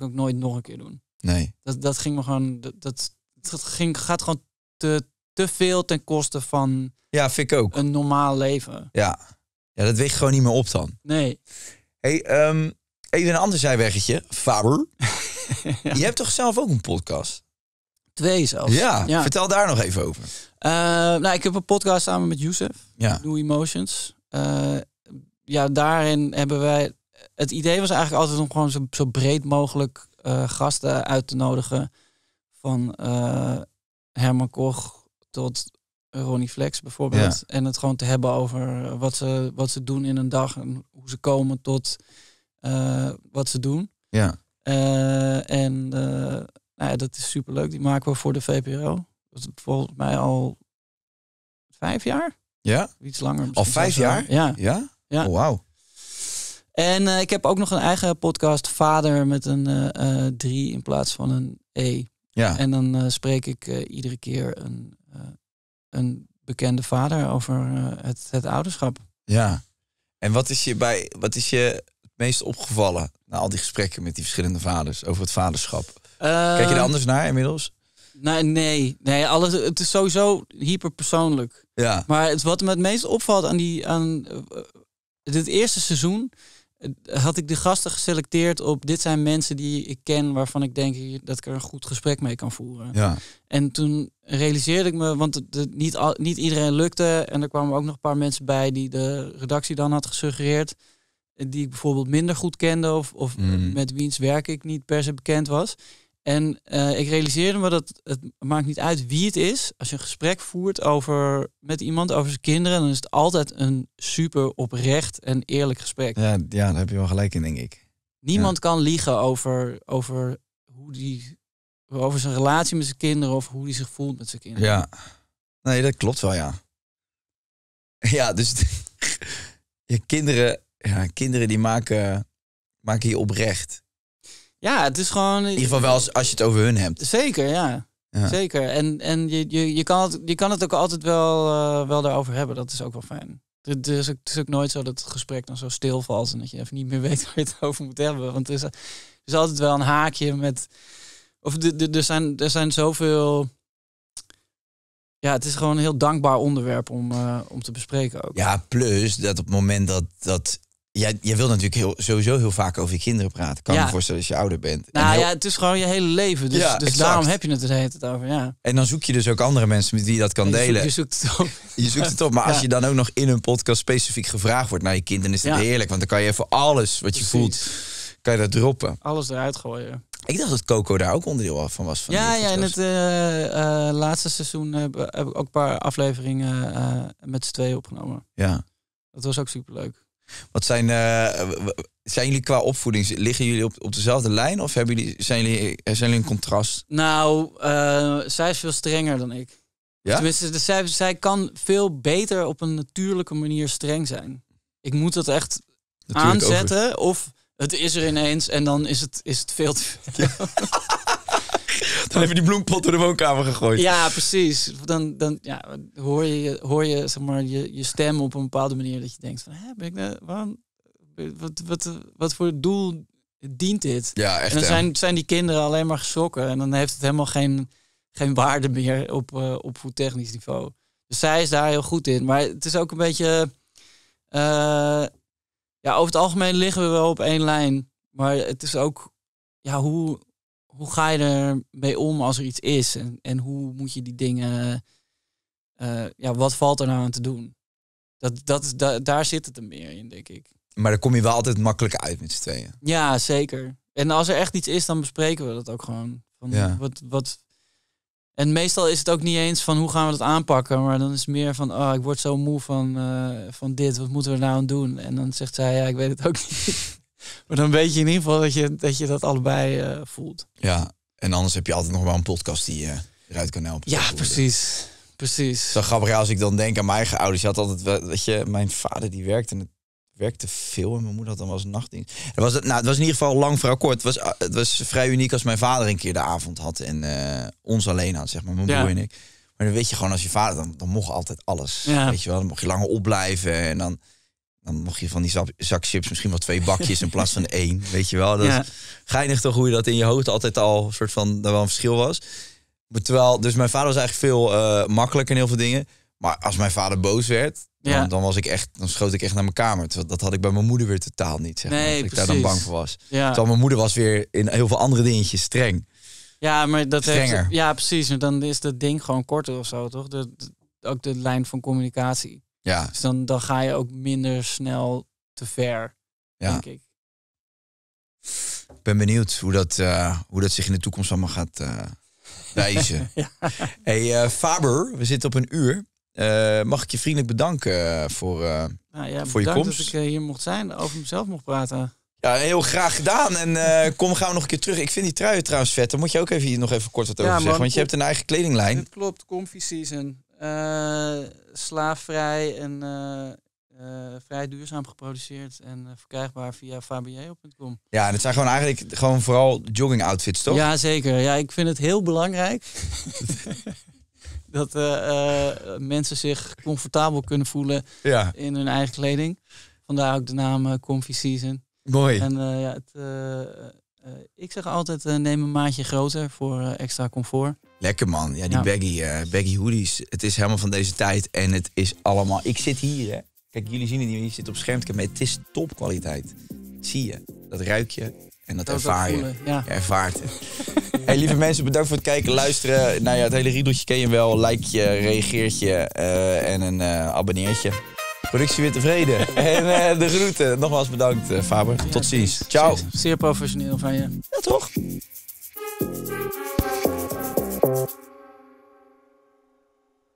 ook nooit nog een keer doen. Nee. Dat ging me gewoon, gaat gewoon te veel ten koste van. Ja, vind ik ook. Een normaal leven. Ja. Ja, dat weegt gewoon niet meer op dan. Nee. Hey, even een ander zijweggetje, Faber. Ja. Je hebt toch zelf ook een podcast? 2 zelfs. Ja, vertel daar nog even over. Ik heb een podcast samen met Youssef. Ja. New Emotions. Daarin hebben wij... Het idee was eigenlijk altijd om gewoon zo breed mogelijk gasten uit te nodigen. Van Herman Koch tot Ronnie Flex bijvoorbeeld. Ja. En het gewoon te hebben over wat ze doen in een dag. En hoe ze komen tot... wat ze doen. Ja. Dat is superleuk. Die maken we voor de VPRO. Dat is volgens mij al 5 jaar. Ja. Iets langer. Al 5 jaar? Ja. Ja? Ja. Oh, wauw. En ik heb ook nog een eigen podcast, Vader, met een 3 in plaats van een E. Ja. En dan spreek ik iedere keer een bekende vader over het ouderschap. Ja. En wat is je meest opgevallen na al die gesprekken met die verschillende vaders over het vaderschap? Kijk je er anders naar inmiddels? Nee, alles. Het is sowieso hyperpersoonlijk. Ja. Maar wat me het meest opvalt aan dit eerste seizoen had ik de gasten geselecteerd op dit zijn mensen die ik ken waarvan ik denk dat ik er een goed gesprek mee kan voeren. Ja. En toen realiseerde ik me, want het niet iedereen lukte en er kwamen ook nog een paar mensen bij die de redactie dan had gesuggereerd. Die ik bijvoorbeeld minder goed kende of met wiens werk ik niet per se bekend was. En ik realiseerde me dat het maakt niet uit wie het is. Als je een gesprek voert met iemand over zijn kinderen, dan is het altijd een super oprecht en eerlijk gesprek. Ja, daar heb je wel gelijk in, denk ik. Niemand kan liegen over zijn relatie met zijn kinderen of hoe hij zich voelt met zijn kinderen. Ja, nee, dat klopt wel, ja. Ja, dus je kinderen... Ja, kinderen die maken je oprecht. Ja, het is gewoon... In ieder geval wel als je het over hun hebt. Zeker, ja. Zeker. En je kan het ook altijd wel daarover hebben. Dat is ook wel fijn. Het is ook nooit zo dat het gesprek dan zo stilvalt en dat je even niet meer weet waar je het over moet hebben. Want er is altijd wel een haakje met... Of er zijn zoveel... Ja, het is gewoon een heel dankbaar onderwerp om te bespreken ook. Ja, plus dat op het moment dat Jij wilt natuurlijk sowieso heel vaak over je kinderen praten. Kan je me voorstellen als je ouder bent. Nou en het is gewoon je hele leven. Dus, daarom heb je het de hele tijd over. Ja. En dan zoek je dus ook andere mensen met wie je dat kan delen. Je zoekt het op. Maar als je dan ook nog in een podcast specifiek gevraagd wordt naar je kind, dan is dat heerlijk. Want dan kan je even alles wat je voelt, kan je dat droppen. Alles eruit gooien. Ik dacht dat Coco daar ook onderdeel van was. In het laatste seizoen heb ik ook een paar afleveringen met z'n tweeën opgenomen. Ja. Dat was ook superleuk. Wat zijn jullie qua opvoeding? Liggen jullie op dezelfde lijn of zijn jullie in contrast? Nou, zij is veel strenger dan ik. Ja? Tenminste, zij kan veel beter op een natuurlijke manier streng zijn. Ik moet dat echt natuurlijk aanzetten of het is er ineens en dan is het veel te veel. Ja. Dan heb je die bloempot door de woonkamer gegooid. Ja, precies. Dan hoor je, zeg maar, je stem op een bepaalde manier dat je denkt van, ben ik nou, waarom, wat voor doel dient dit? Ja, echt. En dan zijn die kinderen alleen maar geschrokken en dan heeft het helemaal geen waarde meer op voedtechnisch niveau. Dus zij is daar heel goed in. Maar het is ook een beetje, over het algemeen liggen we wel op één lijn. Maar het is ook, hoe ga je ermee om als er iets is? En hoe moet je die dingen... wat valt er nou aan te doen? Daar zit het er meer in, denk ik. Maar daar kom je wel altijd makkelijk uit met z'n tweeën. Ja, zeker. En als er echt iets is, dan bespreken we dat ook gewoon. En meestal is het ook niet eens van hoe gaan we dat aanpakken. Maar dan is het meer van, ik word zo moe van dit. Wat moeten we nou aan doen? En dan zegt zij, ik weet het ook niet. Maar dan weet je in ieder geval dat je dat allebei voelt. Ja, en anders heb je altijd nog wel een podcast die je eruit kan helpen. Ja, precies. Zo grappig, als ik dan denk aan mijn eigen ouders. Je had altijd, mijn vader die werkte en het werkte veel. En mijn moeder had dan wel eens nachtdienst. Het was in ieder geval lang verhaal kort. Het was vrij uniek als mijn vader een keer de avond had. En ons alleen had, zeg maar, mijn broer en ik. Maar dan weet je gewoon, als je vader, dan mocht altijd alles. Ja. Weet je wel, dan mocht je langer opblijven en dan... Dan mocht je van die zak chips misschien wel 2 bakjes in plaats van 1. Weet je wel. Dat is geinig toch hoe je dat in je hoofd altijd al soort van daar wel een verschil was. Maar terwijl, dus mijn vader was eigenlijk veel makkelijker in heel veel dingen. Maar als mijn vader boos werd, dan schoot ik echt naar mijn kamer. Terwijl, dat had ik bij mijn moeder weer totaal niet. Zeg maar, dat ik daar dan bang voor was. Ja. Terwijl mijn moeder was weer in heel veel andere dingetjes streng. Ja, maar dat strenger. Ja, precies. Maar dan is dat ding gewoon korter of zo, toch? Ook de lijn van communicatie. Ja. Dus dan ga je ook minder snel te ver, denk ik. Ik ben benieuwd hoe dat zich in de toekomst allemaal gaat wijzen. Hey, Faber, we zitten op een uur. Mag ik je vriendelijk bedanken voor je komst? Dat ik hier mocht zijn, over mezelf mocht praten. Ja, heel graag gedaan. En gaan we nog een keer terug. Ik vind die truien trouwens vet. Dan moet je ook even hier nog even kort wat over zeggen. Want je hebt een eigen kledinglijn. Dat klopt, Comfy Season. Slaafvrij en vrij duurzaam geproduceerd en verkrijgbaar via fabj.com. Ja, dat zijn gewoon eigenlijk vooral jogging outfits, toch? Ja, zeker. Ja, ik vind het heel belangrijk dat mensen zich comfortabel kunnen voelen in hun eigen kleding. Vandaar ook de naam Comfy Season. Mooi. En ik zeg altijd, neem een maatje groter voor extra comfort. Lekker, man. Ja, die baggy hoodies. Het is helemaal van deze tijd en het is allemaal... Ik zit hier, hè. Kijk, jullie zien het niet, je zit op schermtje, maar het is topkwaliteit. Dat zie je. Dat ruik je en dat ervaar je. Je ervaart het. Hey, lieve mensen, bedankt voor het kijken, luisteren. Nou ja, het hele riedeltje ken je wel. Like je, reageertje en een abonneertje. Productie weer tevreden. En de groeten. Nogmaals bedankt, Faber. Tot ziens. Ciao. Zeer professioneel van je. Ja, toch?